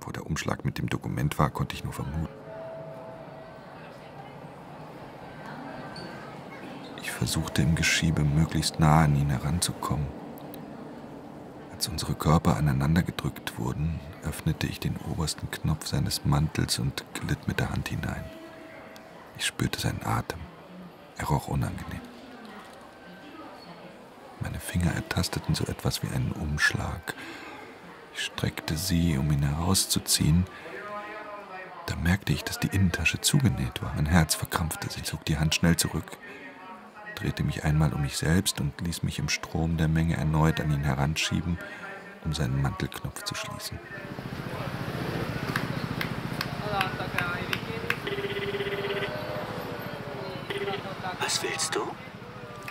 Wo der Umschlag mit dem Dokument war, konnte ich nur vermuten. Ich versuchte im Geschiebe möglichst nah an ihn heranzukommen. Als unsere Körper aneinander gedrückt wurden, öffnete ich den obersten Knopf seines Mantels und glitt mit der Hand hinein. Ich spürte seinen Atem. Er roch unangenehm. Meine Finger ertasteten so etwas wie einen Umschlag. Ich streckte sie, um ihn herauszuziehen. Da merkte ich, dass die Innentasche zugenäht war. Mein Herz verkrampfte sich. Ich zog die Hand schnell zurück, drehte mich einmal um mich selbst und ließ mich im Strom der Menge erneut an ihn heranschieben, um seinen Mantelknopf zu schließen. Was willst du?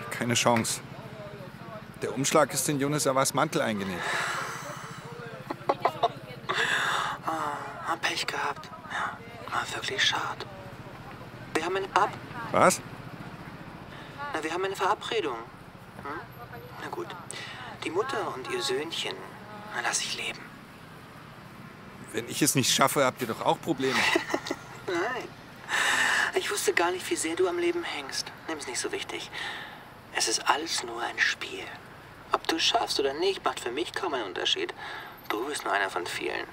Keine Chance. Der Umschlag ist in Jonas Savars Mantel eingenäht. Ah, Pech gehabt. Ja, war wirklich schade. Wir haben einen Ab. Was? Na, wir haben eine Verabredung. Hm? Na gut. Die Mutter und ihr Söhnchen. Na, lass ich leben. Wenn ich es nicht schaffe, habt ihr doch auch Probleme. Nein. Ich wusste gar nicht, wie sehr du am Leben hängst. Nimm's nicht so wichtig. Es ist alles nur ein Spiel. Ob du schaffst oder nicht, macht für mich kaum einen Unterschied. Du bist nur einer von vielen.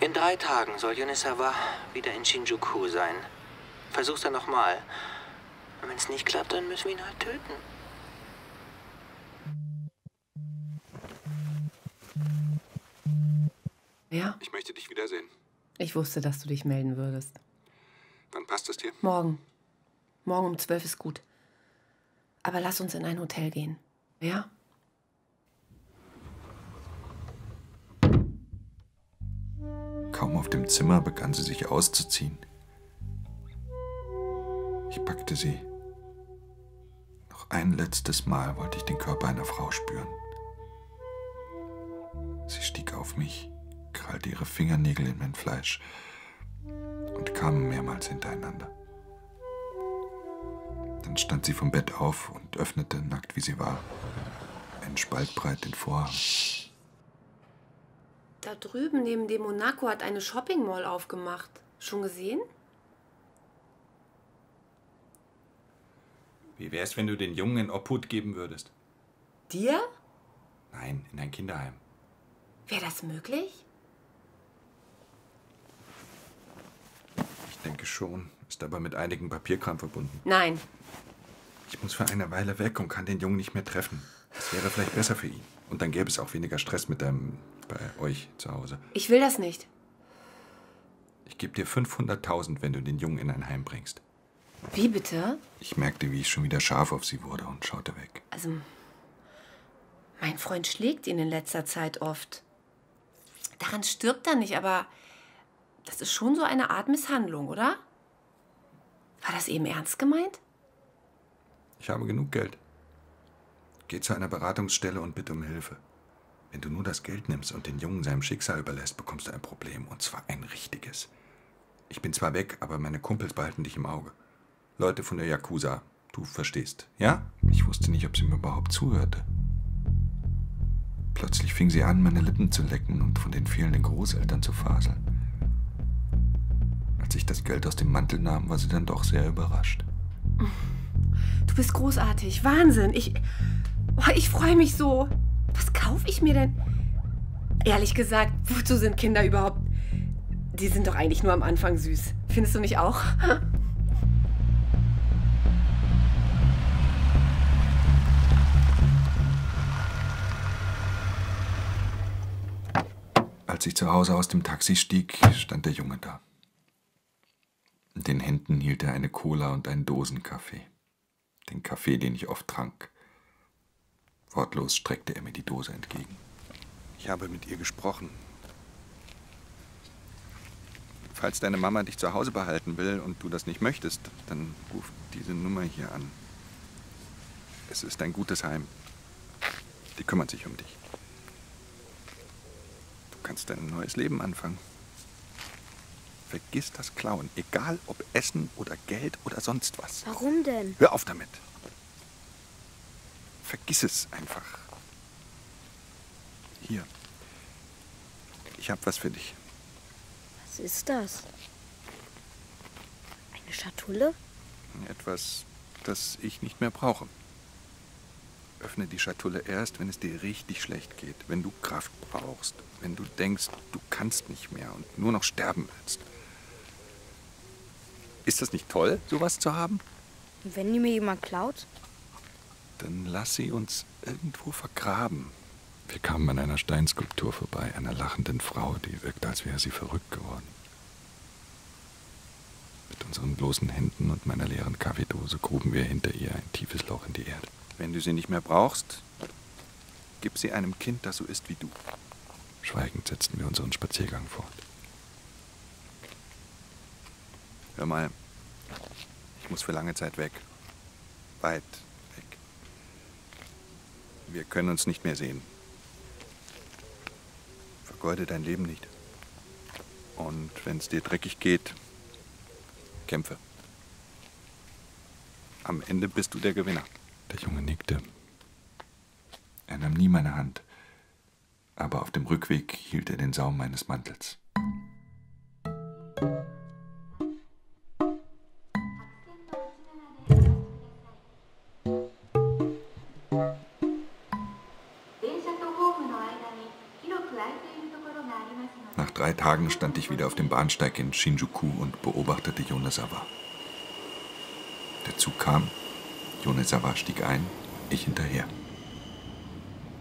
In drei Tagen soll Yonesawa wieder in Shinjuku sein. Versuch's dann nochmal. Und wenn es nicht klappt, dann müssen wir ihn halt töten. Ja? Ich möchte dich wiedersehen. Ich wusste, dass du dich melden würdest. Wann passt das dir? Morgen. Morgen um zwölf ist gut. Aber lass uns in ein Hotel gehen. Ja? Kaum auf dem Zimmer begann sie sich auszuziehen. Ich packte sie. Noch ein letztes Mal wollte ich den Körper einer Frau spüren. Sie stieg auf mich, krallte ihre Fingernägel in mein Fleisch und kamen mehrmals hintereinander. Dann stand sie vom Bett auf und öffnete, nackt wie sie war, einen Spalt breit den Vorhang. Da drüben neben dem Monaco hat eine Shopping Mall aufgemacht. Schon gesehen? Wie wär's, wenn du den Jungen in Obhut geben würdest? Dir? Nein, in ein Kinderheim. Wäre das möglich? Ich denke schon. Ist aber mit einigem Papierkram verbunden. Nein. Ich muss für eine Weile weg und kann den Jungen nicht mehr treffen. Das wäre vielleicht besser für ihn. Und dann gäbe es auch weniger Stress mit deinem... bei euch zu Hause. Ich will das nicht. Ich gebe dir fünfhunderttausend, wenn du den Jungen in ein Heim bringst. Wie bitte? Ich merkte, wie ich schon wieder scharf auf sie wurde und schaute weg. Also, mein Freund schlägt ihn in letzter Zeit oft. Daran stirbt er nicht, aber das ist schon so eine Art Misshandlung, oder? War das eben ernst gemeint? Ich habe genug Geld. Geh zu einer Beratungsstelle und bitte um Hilfe. Wenn du nur das Geld nimmst und den Jungen seinem Schicksal überlässt, bekommst du ein Problem, und zwar ein richtiges. Ich bin zwar weg, aber meine Kumpels behalten dich im Auge. Leute von der Yakuza, du verstehst, ja? Ich wusste nicht, ob sie mir überhaupt zuhörte. Plötzlich fing sie an, meine Lippen zu lecken und von den fehlenden Großeltern zu faseln. Als ich das Geld aus dem Mantel nahm, war sie dann doch sehr überrascht. Du bist großartig, Wahnsinn, ich, oh, ich freue mich so. Was kaufe ich mir denn? Ehrlich gesagt, wozu sind Kinder überhaupt? Die sind doch eigentlich nur am Anfang süß. Findest du nicht auch? Als ich zu Hause aus dem Taxi stieg, stand der Junge da. In den Händen hielt er eine Cola und einen Dosenkaffee. Den Kaffee, den ich oft trank. Wortlos streckte er mir die Dose entgegen. Ich habe mit ihr gesprochen. Falls deine Mama dich zu Hause behalten will und du das nicht möchtest, dann ruf diese Nummer hier an. Es ist ein gutes Heim. Die kümmert sich um dich. Du kannst dein neues Leben anfangen. Vergiss das Klauen, egal ob Essen oder Geld oder sonst was. Warum denn? Hör auf damit. Vergiss es einfach. Hier. Ich habe was für dich. Was ist das? Eine Schatulle? Etwas, das ich nicht mehr brauche. Öffne die Schatulle erst, wenn es dir richtig schlecht geht, wenn du Kraft brauchst, wenn du denkst, du kannst nicht mehr und nur noch sterben willst. Ist das nicht toll, sowas zu haben? Und wenn die mir jemand klaut? Dann lass sie uns irgendwo vergraben. Wir kamen an einer Steinskulptur vorbei, einer lachenden Frau, die wirkte, als wäre sie verrückt geworden. Mit unseren bloßen Händen und meiner leeren Kaffeedose gruben wir hinter ihr ein tiefes Loch in die Erde. Wenn du sie nicht mehr brauchst, gib sie einem Kind, das so ist wie du. Schweigend setzten wir unseren Spaziergang fort. Hör mal, ich muss für lange Zeit weg. Weit. Wir können uns nicht mehr sehen. Vergeude dein Leben nicht. Und wenn es dir dreckig geht, kämpfe. Am Ende bist du der Gewinner. Der Junge nickte. Er nahm nie meine Hand, aber auf dem Rückweg hielt er den Saum meines Mantels. Nach drei Tagen stand ich wieder auf dem Bahnsteig in Shinjuku und beobachtete Yonezawa. Der Zug kam, Yonezawa stieg ein, ich hinterher.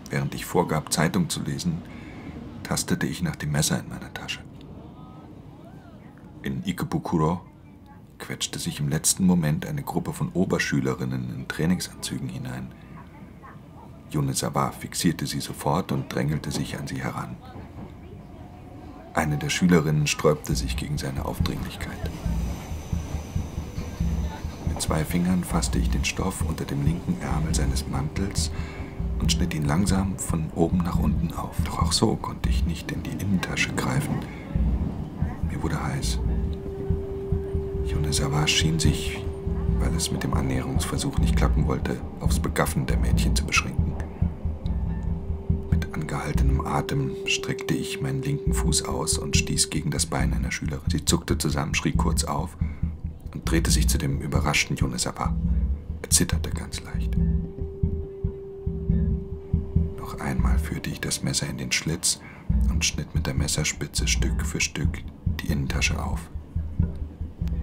Während ich vorgab, Zeitung zu lesen, tastete ich nach dem Messer in meiner Tasche. In Ikebukuro quetschte sich im letzten Moment eine Gruppe von Oberschülerinnen in Trainingsanzügen hinein. Yonezawa fixierte sie sofort und drängelte sich an sie heran. Eine der Schülerinnen sträubte sich gegen seine Aufdringlichkeit. Mit zwei Fingern fasste ich den Stoff unter dem linken Ärmel seines Mantels und schnitt ihn langsam von oben nach unten auf. Doch auch so konnte ich nicht in die Innentasche greifen. Mir wurde heiß. Yonezawa schien sich, weil es mit dem Annäherungsversuch nicht klappen wollte, aufs Begaffen der Mädchen zu beschränken. Mit angehaltenem Atem streckte ich meinen linken Fuß aus und stieß gegen das Bein einer Schülerin. Sie zuckte zusammen, schrie kurz auf und drehte sich zu dem überraschten Yonezawa. Er zitterte ganz leicht. Noch einmal führte ich das Messer in den Schlitz und schnitt mit der Messerspitze Stück für Stück die Innentasche auf.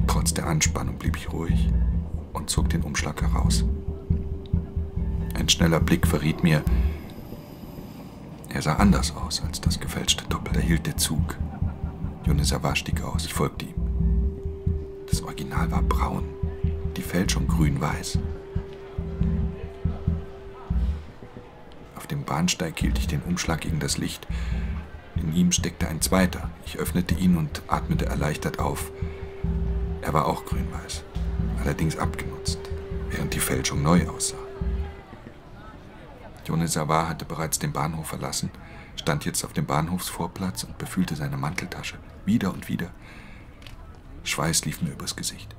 Trotz der Anspannung blieb ich ruhig und zog den Umschlag heraus. Ein schneller Blick verriet mir, er sah anders aus als das gefälschte Doppel. Da hielt der Zug. Yonezawa stieg aus. Ich folgte ihm. Das Original war braun, die Fälschung grün-weiß. Auf dem Bahnsteig hielt ich den Umschlag gegen das Licht. In ihm steckte ein zweiter. Ich öffnete ihn und atmete erleichtert auf. Er war auch grün-weiß, allerdings abgenutzt, während die Fälschung neu aussah. Yonezawa hatte bereits den Bahnhof verlassen, stand jetzt auf dem Bahnhofsvorplatz und befühlte seine Manteltasche. Wieder und wieder. Schweiß lief mir übers Gesicht.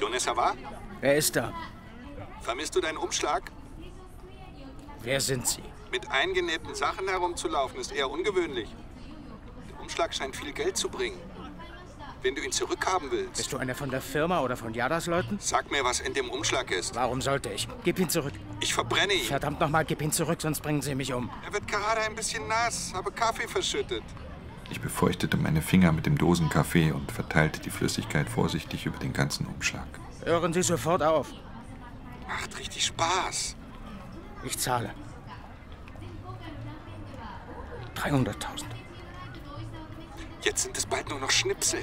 Yonezawa? Wer ist da? Vermisst du deinen Umschlag? Wer sind Sie? Mit eingenähten Sachen herumzulaufen ist eher ungewöhnlich. Der Umschlag scheint viel Geld zu bringen. Wenn du ihn zurückhaben willst... Bist du einer von der Firma oder von Yadas Leuten? Sag mir, was in dem Umschlag ist. Warum sollte ich? Gib ihn zurück. Ich verbrenne ihn. Verdammt nochmal, gib ihn zurück, sonst bringen Sie mich um. Er wird gerade ein bisschen nass, habe Kaffee verschüttet. Ich befeuchtete meine Finger mit dem Dosenkaffee und verteilte die Flüssigkeit vorsichtig über den ganzen Umschlag. Hören Sie sofort auf. Macht richtig Spaß. Ich zahle. dreihunderttausend. Jetzt sind es bald nur noch Schnipsel.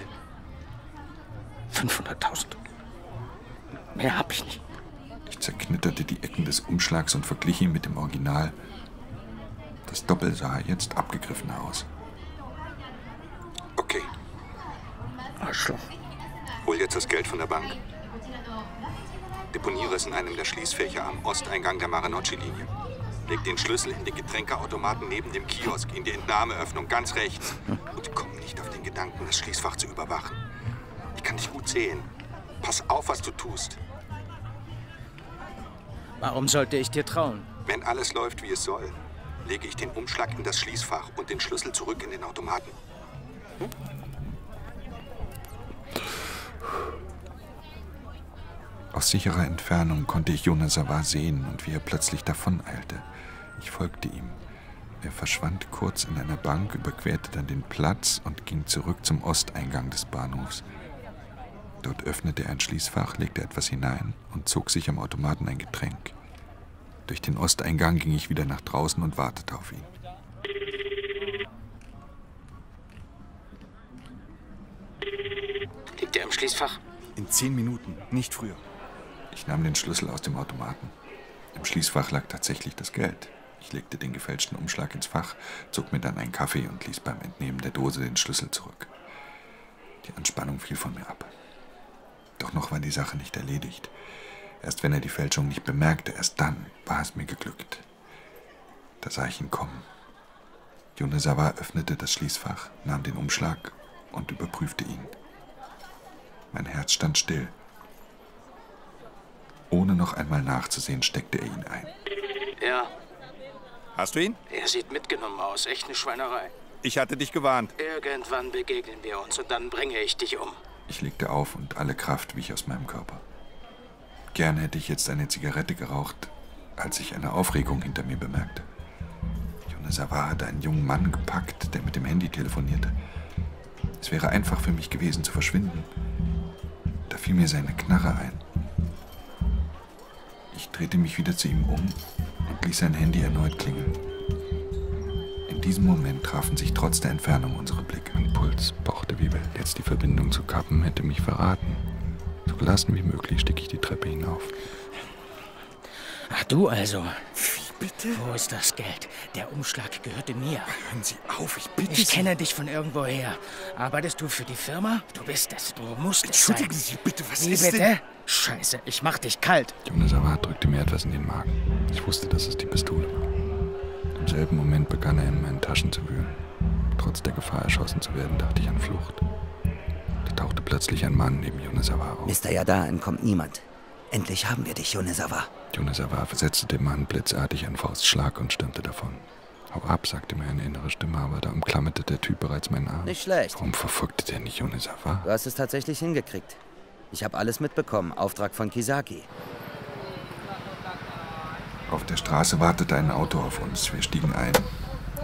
fünfhunderttausend. Mehr hab ich nicht. Ich zerknitterte die Ecken des Umschlags und verglich ihn mit dem Original. Das Doppel sah jetzt abgegriffener aus. Okay. Arschloch. Hol jetzt das Geld von der Bank. Deponiere es in einem der Schließfächer am Osteingang der Marunouchi-Linie. Leg den Schlüssel in den Getränkeautomaten neben dem Kiosk in die Entnahmeöffnung ganz rechts. Und komm nicht auf den Gedanken, das Schließfach zu überwachen. Ich kann dich gut sehen. Pass auf, was du tust. Warum sollte ich dir trauen? Wenn alles läuft, wie es soll, lege ich den Umschlag in das Schließfach und den Schlüssel zurück in den Automaten. Hm? Aus sicherer Entfernung konnte ich Yonezawa sehen und wie er plötzlich davoneilte. Ich folgte ihm. Er verschwand kurz in einer Bank, überquerte dann den Platz und ging zurück zum Osteingang des Bahnhofs. Dort öffnete er ein Schließfach, legte etwas hinein und zog sich am Automaten ein Getränk. Durch den Osteingang ging ich wieder nach draußen und wartete auf ihn. Liegt er im Schließfach? In zehn Minuten, nicht früher. Ich nahm den Schlüssel aus dem Automaten. Im Schließfach lag tatsächlich das Geld. Ich legte den gefälschten Umschlag ins Fach, zog mir dann einen Kaffee und ließ beim Entnehmen der Dose den Schlüssel zurück. Die Anspannung fiel von mir ab. Doch noch war die Sache nicht erledigt. Erst wenn er die Fälschung nicht bemerkte, erst dann war es mir geglückt. Da sah ich ihn kommen. Yonezawa öffnete das Schließfach, nahm den Umschlag und überprüfte ihn. Mein Herz stand still. Ohne noch einmal nachzusehen, steckte er ihn ein. Ja. Hast du ihn? Er sieht mitgenommen aus. Echt eine Schweinerei. Ich hatte dich gewarnt. Irgendwann begegnen wir uns und dann bringe ich dich um. Ich legte auf und alle Kraft wich aus meinem Körper. Gern hätte ich jetzt eine Zigarette geraucht, als ich eine Aufregung hinter mir bemerkte. Yonezawa hatte einen jungen Mann gepackt, der mit dem Handy telefonierte. Es wäre einfach für mich gewesen, zu verschwinden. Da fiel mir seine Knarre ein. Ich drehte mich wieder zu ihm um und ließ sein Handy erneut klingeln. In diesem Moment trafen sich trotz der Entfernung unsere Blicke. Mein Puls pochte wie wild. Jetzt die Verbindung zu kappen, hätte mich verraten. So gelassen wie möglich stieg ich die Treppe hinauf. Ach du also. bitte? Wo ist das Geld? Der Umschlag gehörte mir. Hören Sie auf, ich bitte Sie. Ich kenne dich von irgendwoher. Arbeitest du für die Firma? Du bist es, du musst es sein. Entschuldigen Sie bitte, was ist denn? Wie bitte? Scheiße, ich mach dich kalt. Junge Savat drückte mir etwas in den Magen. Ich wusste, dass es die Pistole war. Im selben Moment begann er in meinen Taschen zu wühlen. Trotz der Gefahr, erschossen zu werden, dachte ich an Flucht. Da tauchte plötzlich ein Mann neben Yonezawa auf. Mister Yada, entkommt niemand. Endlich haben wir dich, Yonezawa. Yonezawa versetzte dem Mann blitzartig einen Faustschlag und stürmte davon. Hau ab, sagte mir eine innere Stimme, aber da umklammerte der Typ bereits meinen Arm. Nicht schlecht. Warum verfolgte der nicht Yonezawa? Du hast es tatsächlich hingekriegt. Ich habe alles mitbekommen. Auftrag von Kisaki. Auf der Straße wartete ein Auto auf uns. Wir stiegen ein.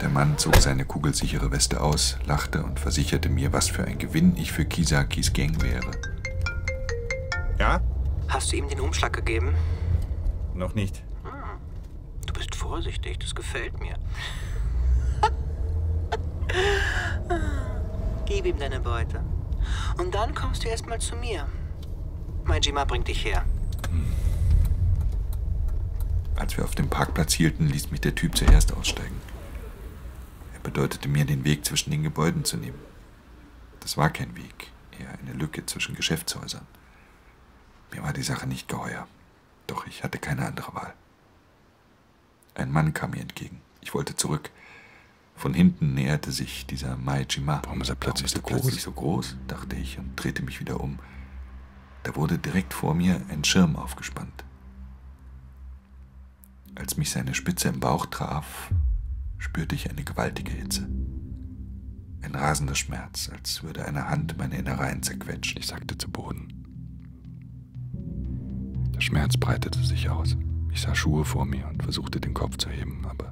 Der Mann zog seine kugelsichere Weste aus, lachte und versicherte mir, was für ein Gewinn ich für Kisakis Gang wäre. Ja? Hast du ihm den Umschlag gegeben? Noch nicht. Hm. Du bist vorsichtig, das gefällt mir. Gib ihm deine Beute. Und dann kommst du erstmal zu mir. Mein Jima bringt dich her. Hm. Als wir auf dem Parkplatz hielten, ließ mich der Typ zuerst aussteigen. Bedeutete mir, den Weg zwischen den Gebäuden zu nehmen. Das war kein Weg, eher eine Lücke zwischen Geschäftshäusern. Mir war die Sache nicht geheuer, doch ich hatte keine andere Wahl. Ein Mann kam mir entgegen. Ich wollte zurück. Von hinten näherte sich dieser Maejima. Warum ist er plötzlich, Warum ist er plötzlich so groß? so groß, dachte ich und drehte mich wieder um. Da wurde direkt vor mir ein Schirm aufgespannt. Als mich seine Spitze im Bauch traf, spürte ich eine gewaltige Hitze. Ein rasender Schmerz, als würde eine Hand meine Innereien zerquetschen. Ich sackte zu Boden. Der Schmerz breitete sich aus. Ich sah Schuhe vor mir und versuchte, den Kopf zu heben, aber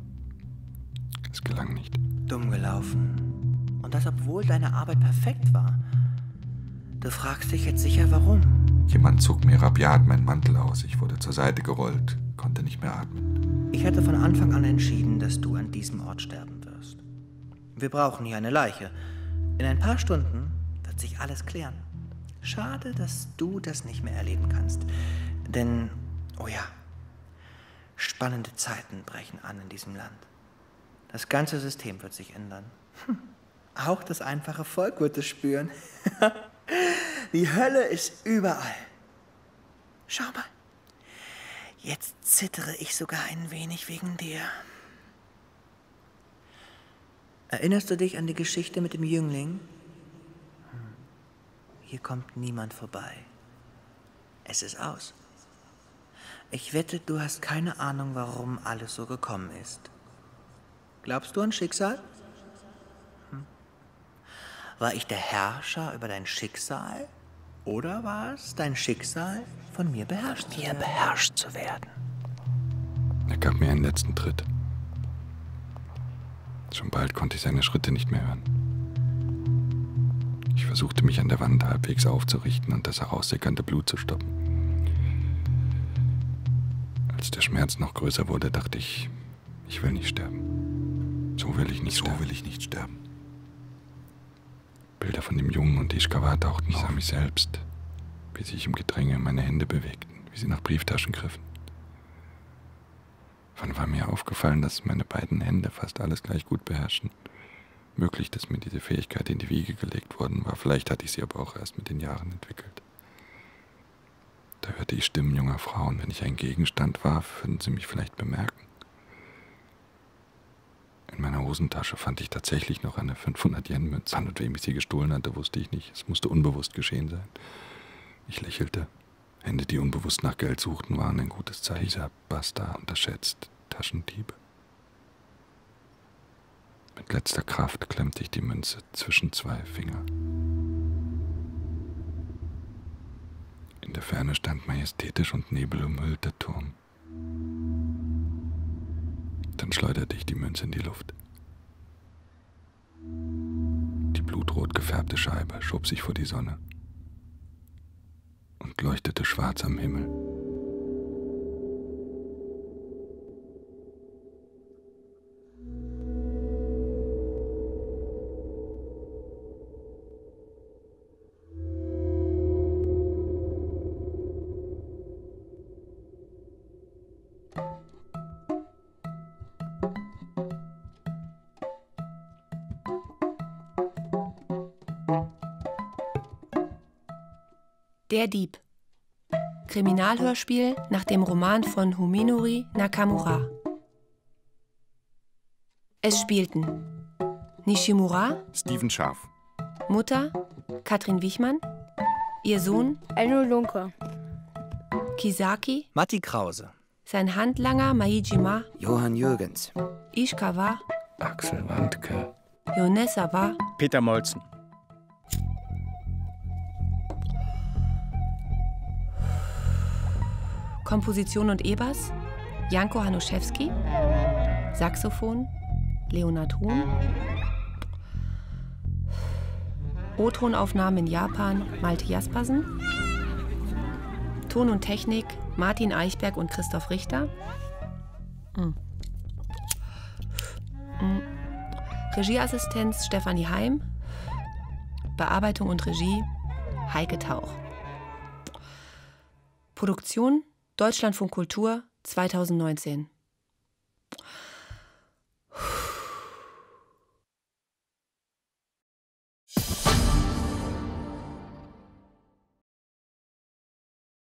es gelang nicht. Dumm gelaufen. Und das, obwohl deine Arbeit perfekt war. Du fragst dich jetzt sicher, warum. Jemand zog mir rabiat meinen Mantel aus. Ich wurde zur Seite gerollt, konnte nicht mehr atmen. Ich hätte von Anfang an entschieden, dass du an diesem Ort sterben wirst. Wir brauchen hier eine Leiche. In ein paar Stunden wird sich alles klären. Schade, dass du das nicht mehr erleben kannst. Denn, oh ja, spannende Zeiten brechen an in diesem Land. Das ganze System wird sich ändern. Hm. Auch das einfache Volk wird es spüren. Die Hölle ist überall. Schau mal. Jetzt zittere ich sogar ein wenig wegen dir. Erinnerst du dich an die Geschichte mit dem Jüngling? Hm. Hier kommt niemand vorbei. Es ist aus. Ich wette, du hast keine Ahnung, warum alles so gekommen ist. Glaubst du an Schicksal? Hm. War ich der Herrscher über dein Schicksal? Oder war es dein Schicksal, von mir beherrscht zu werden? Mir beherrscht zu werden. Er gab mir einen letzten Tritt. Schon bald konnte ich seine Schritte nicht mehr hören. Ich versuchte, mich an der Wand halbwegs aufzurichten und das heraussickernde Blut zu stoppen. Als der Schmerz noch größer wurde, dachte ich, ich will nicht sterben. So will ich nicht sterben. So will ich nicht sterben. Bilder von dem Jungen und Ishikawa tauchten auf. Ich sah mich selbst, wie sich im Gedränge meine Hände bewegten, wie sie nach Brieftaschen griffen. Wann war mir aufgefallen, dass meine beiden Hände fast alles gleich gut beherrschen? Möglich, dass mir diese Fähigkeit in die Wiege gelegt worden war, vielleicht hatte ich sie aber auch erst mit den Jahren entwickelt. Da hörte ich Stimmen junger Frauen. Wenn ich ein Gegenstand warf, würden sie mich vielleicht bemerken. In meiner Hosentasche fand ich tatsächlich noch eine fünfhundert Yen Münze. Wann und wem ich sie gestohlen hatte, wusste ich nicht. Es musste unbewusst geschehen sein. Ich lächelte. Hände, die unbewusst nach Geld suchten, waren ein gutes Zeichen. Dieser Bastard unterschätzt Taschendiebe. Mit letzter Kraft klemmte ich die Münze zwischen zwei Finger. In der Ferne stand majestätisch und nebelumhüllt der Turm. Dann schleuderte ich die Münze in die Luft. Die blutrot gefärbte Scheibe schob sich vor die Sonne und leuchtete schwarz am Himmel. Der Dieb. Kriminalhörspiel nach dem Roman von Fuminori Nakamura. Es spielten Nishimura, Steven Scharf, Mutter, Katrin Wichmann, ihr Sohn, Enno Luncke, Kisaki, Matti Krause, sein Handlanger Maijima, Johann Jürgens, Ishikawa, Axel Wandtke, Yonesawa, Peter Moltzen. Komposition und E-Bass, Janko Hanuszewski, Saxophon, Leonhard Huhn, O-Tonaufnahmen in Japan, Malte Jaspersen, Ton und Technik, Martin Eichberg und Christoph Richter, mhm. Mhm. Regieassistenz Stefanie Heim, Bearbeitung und Regie Heike Tauch. Produktion Deutschlandfunk Kultur zweitausendneunzehn.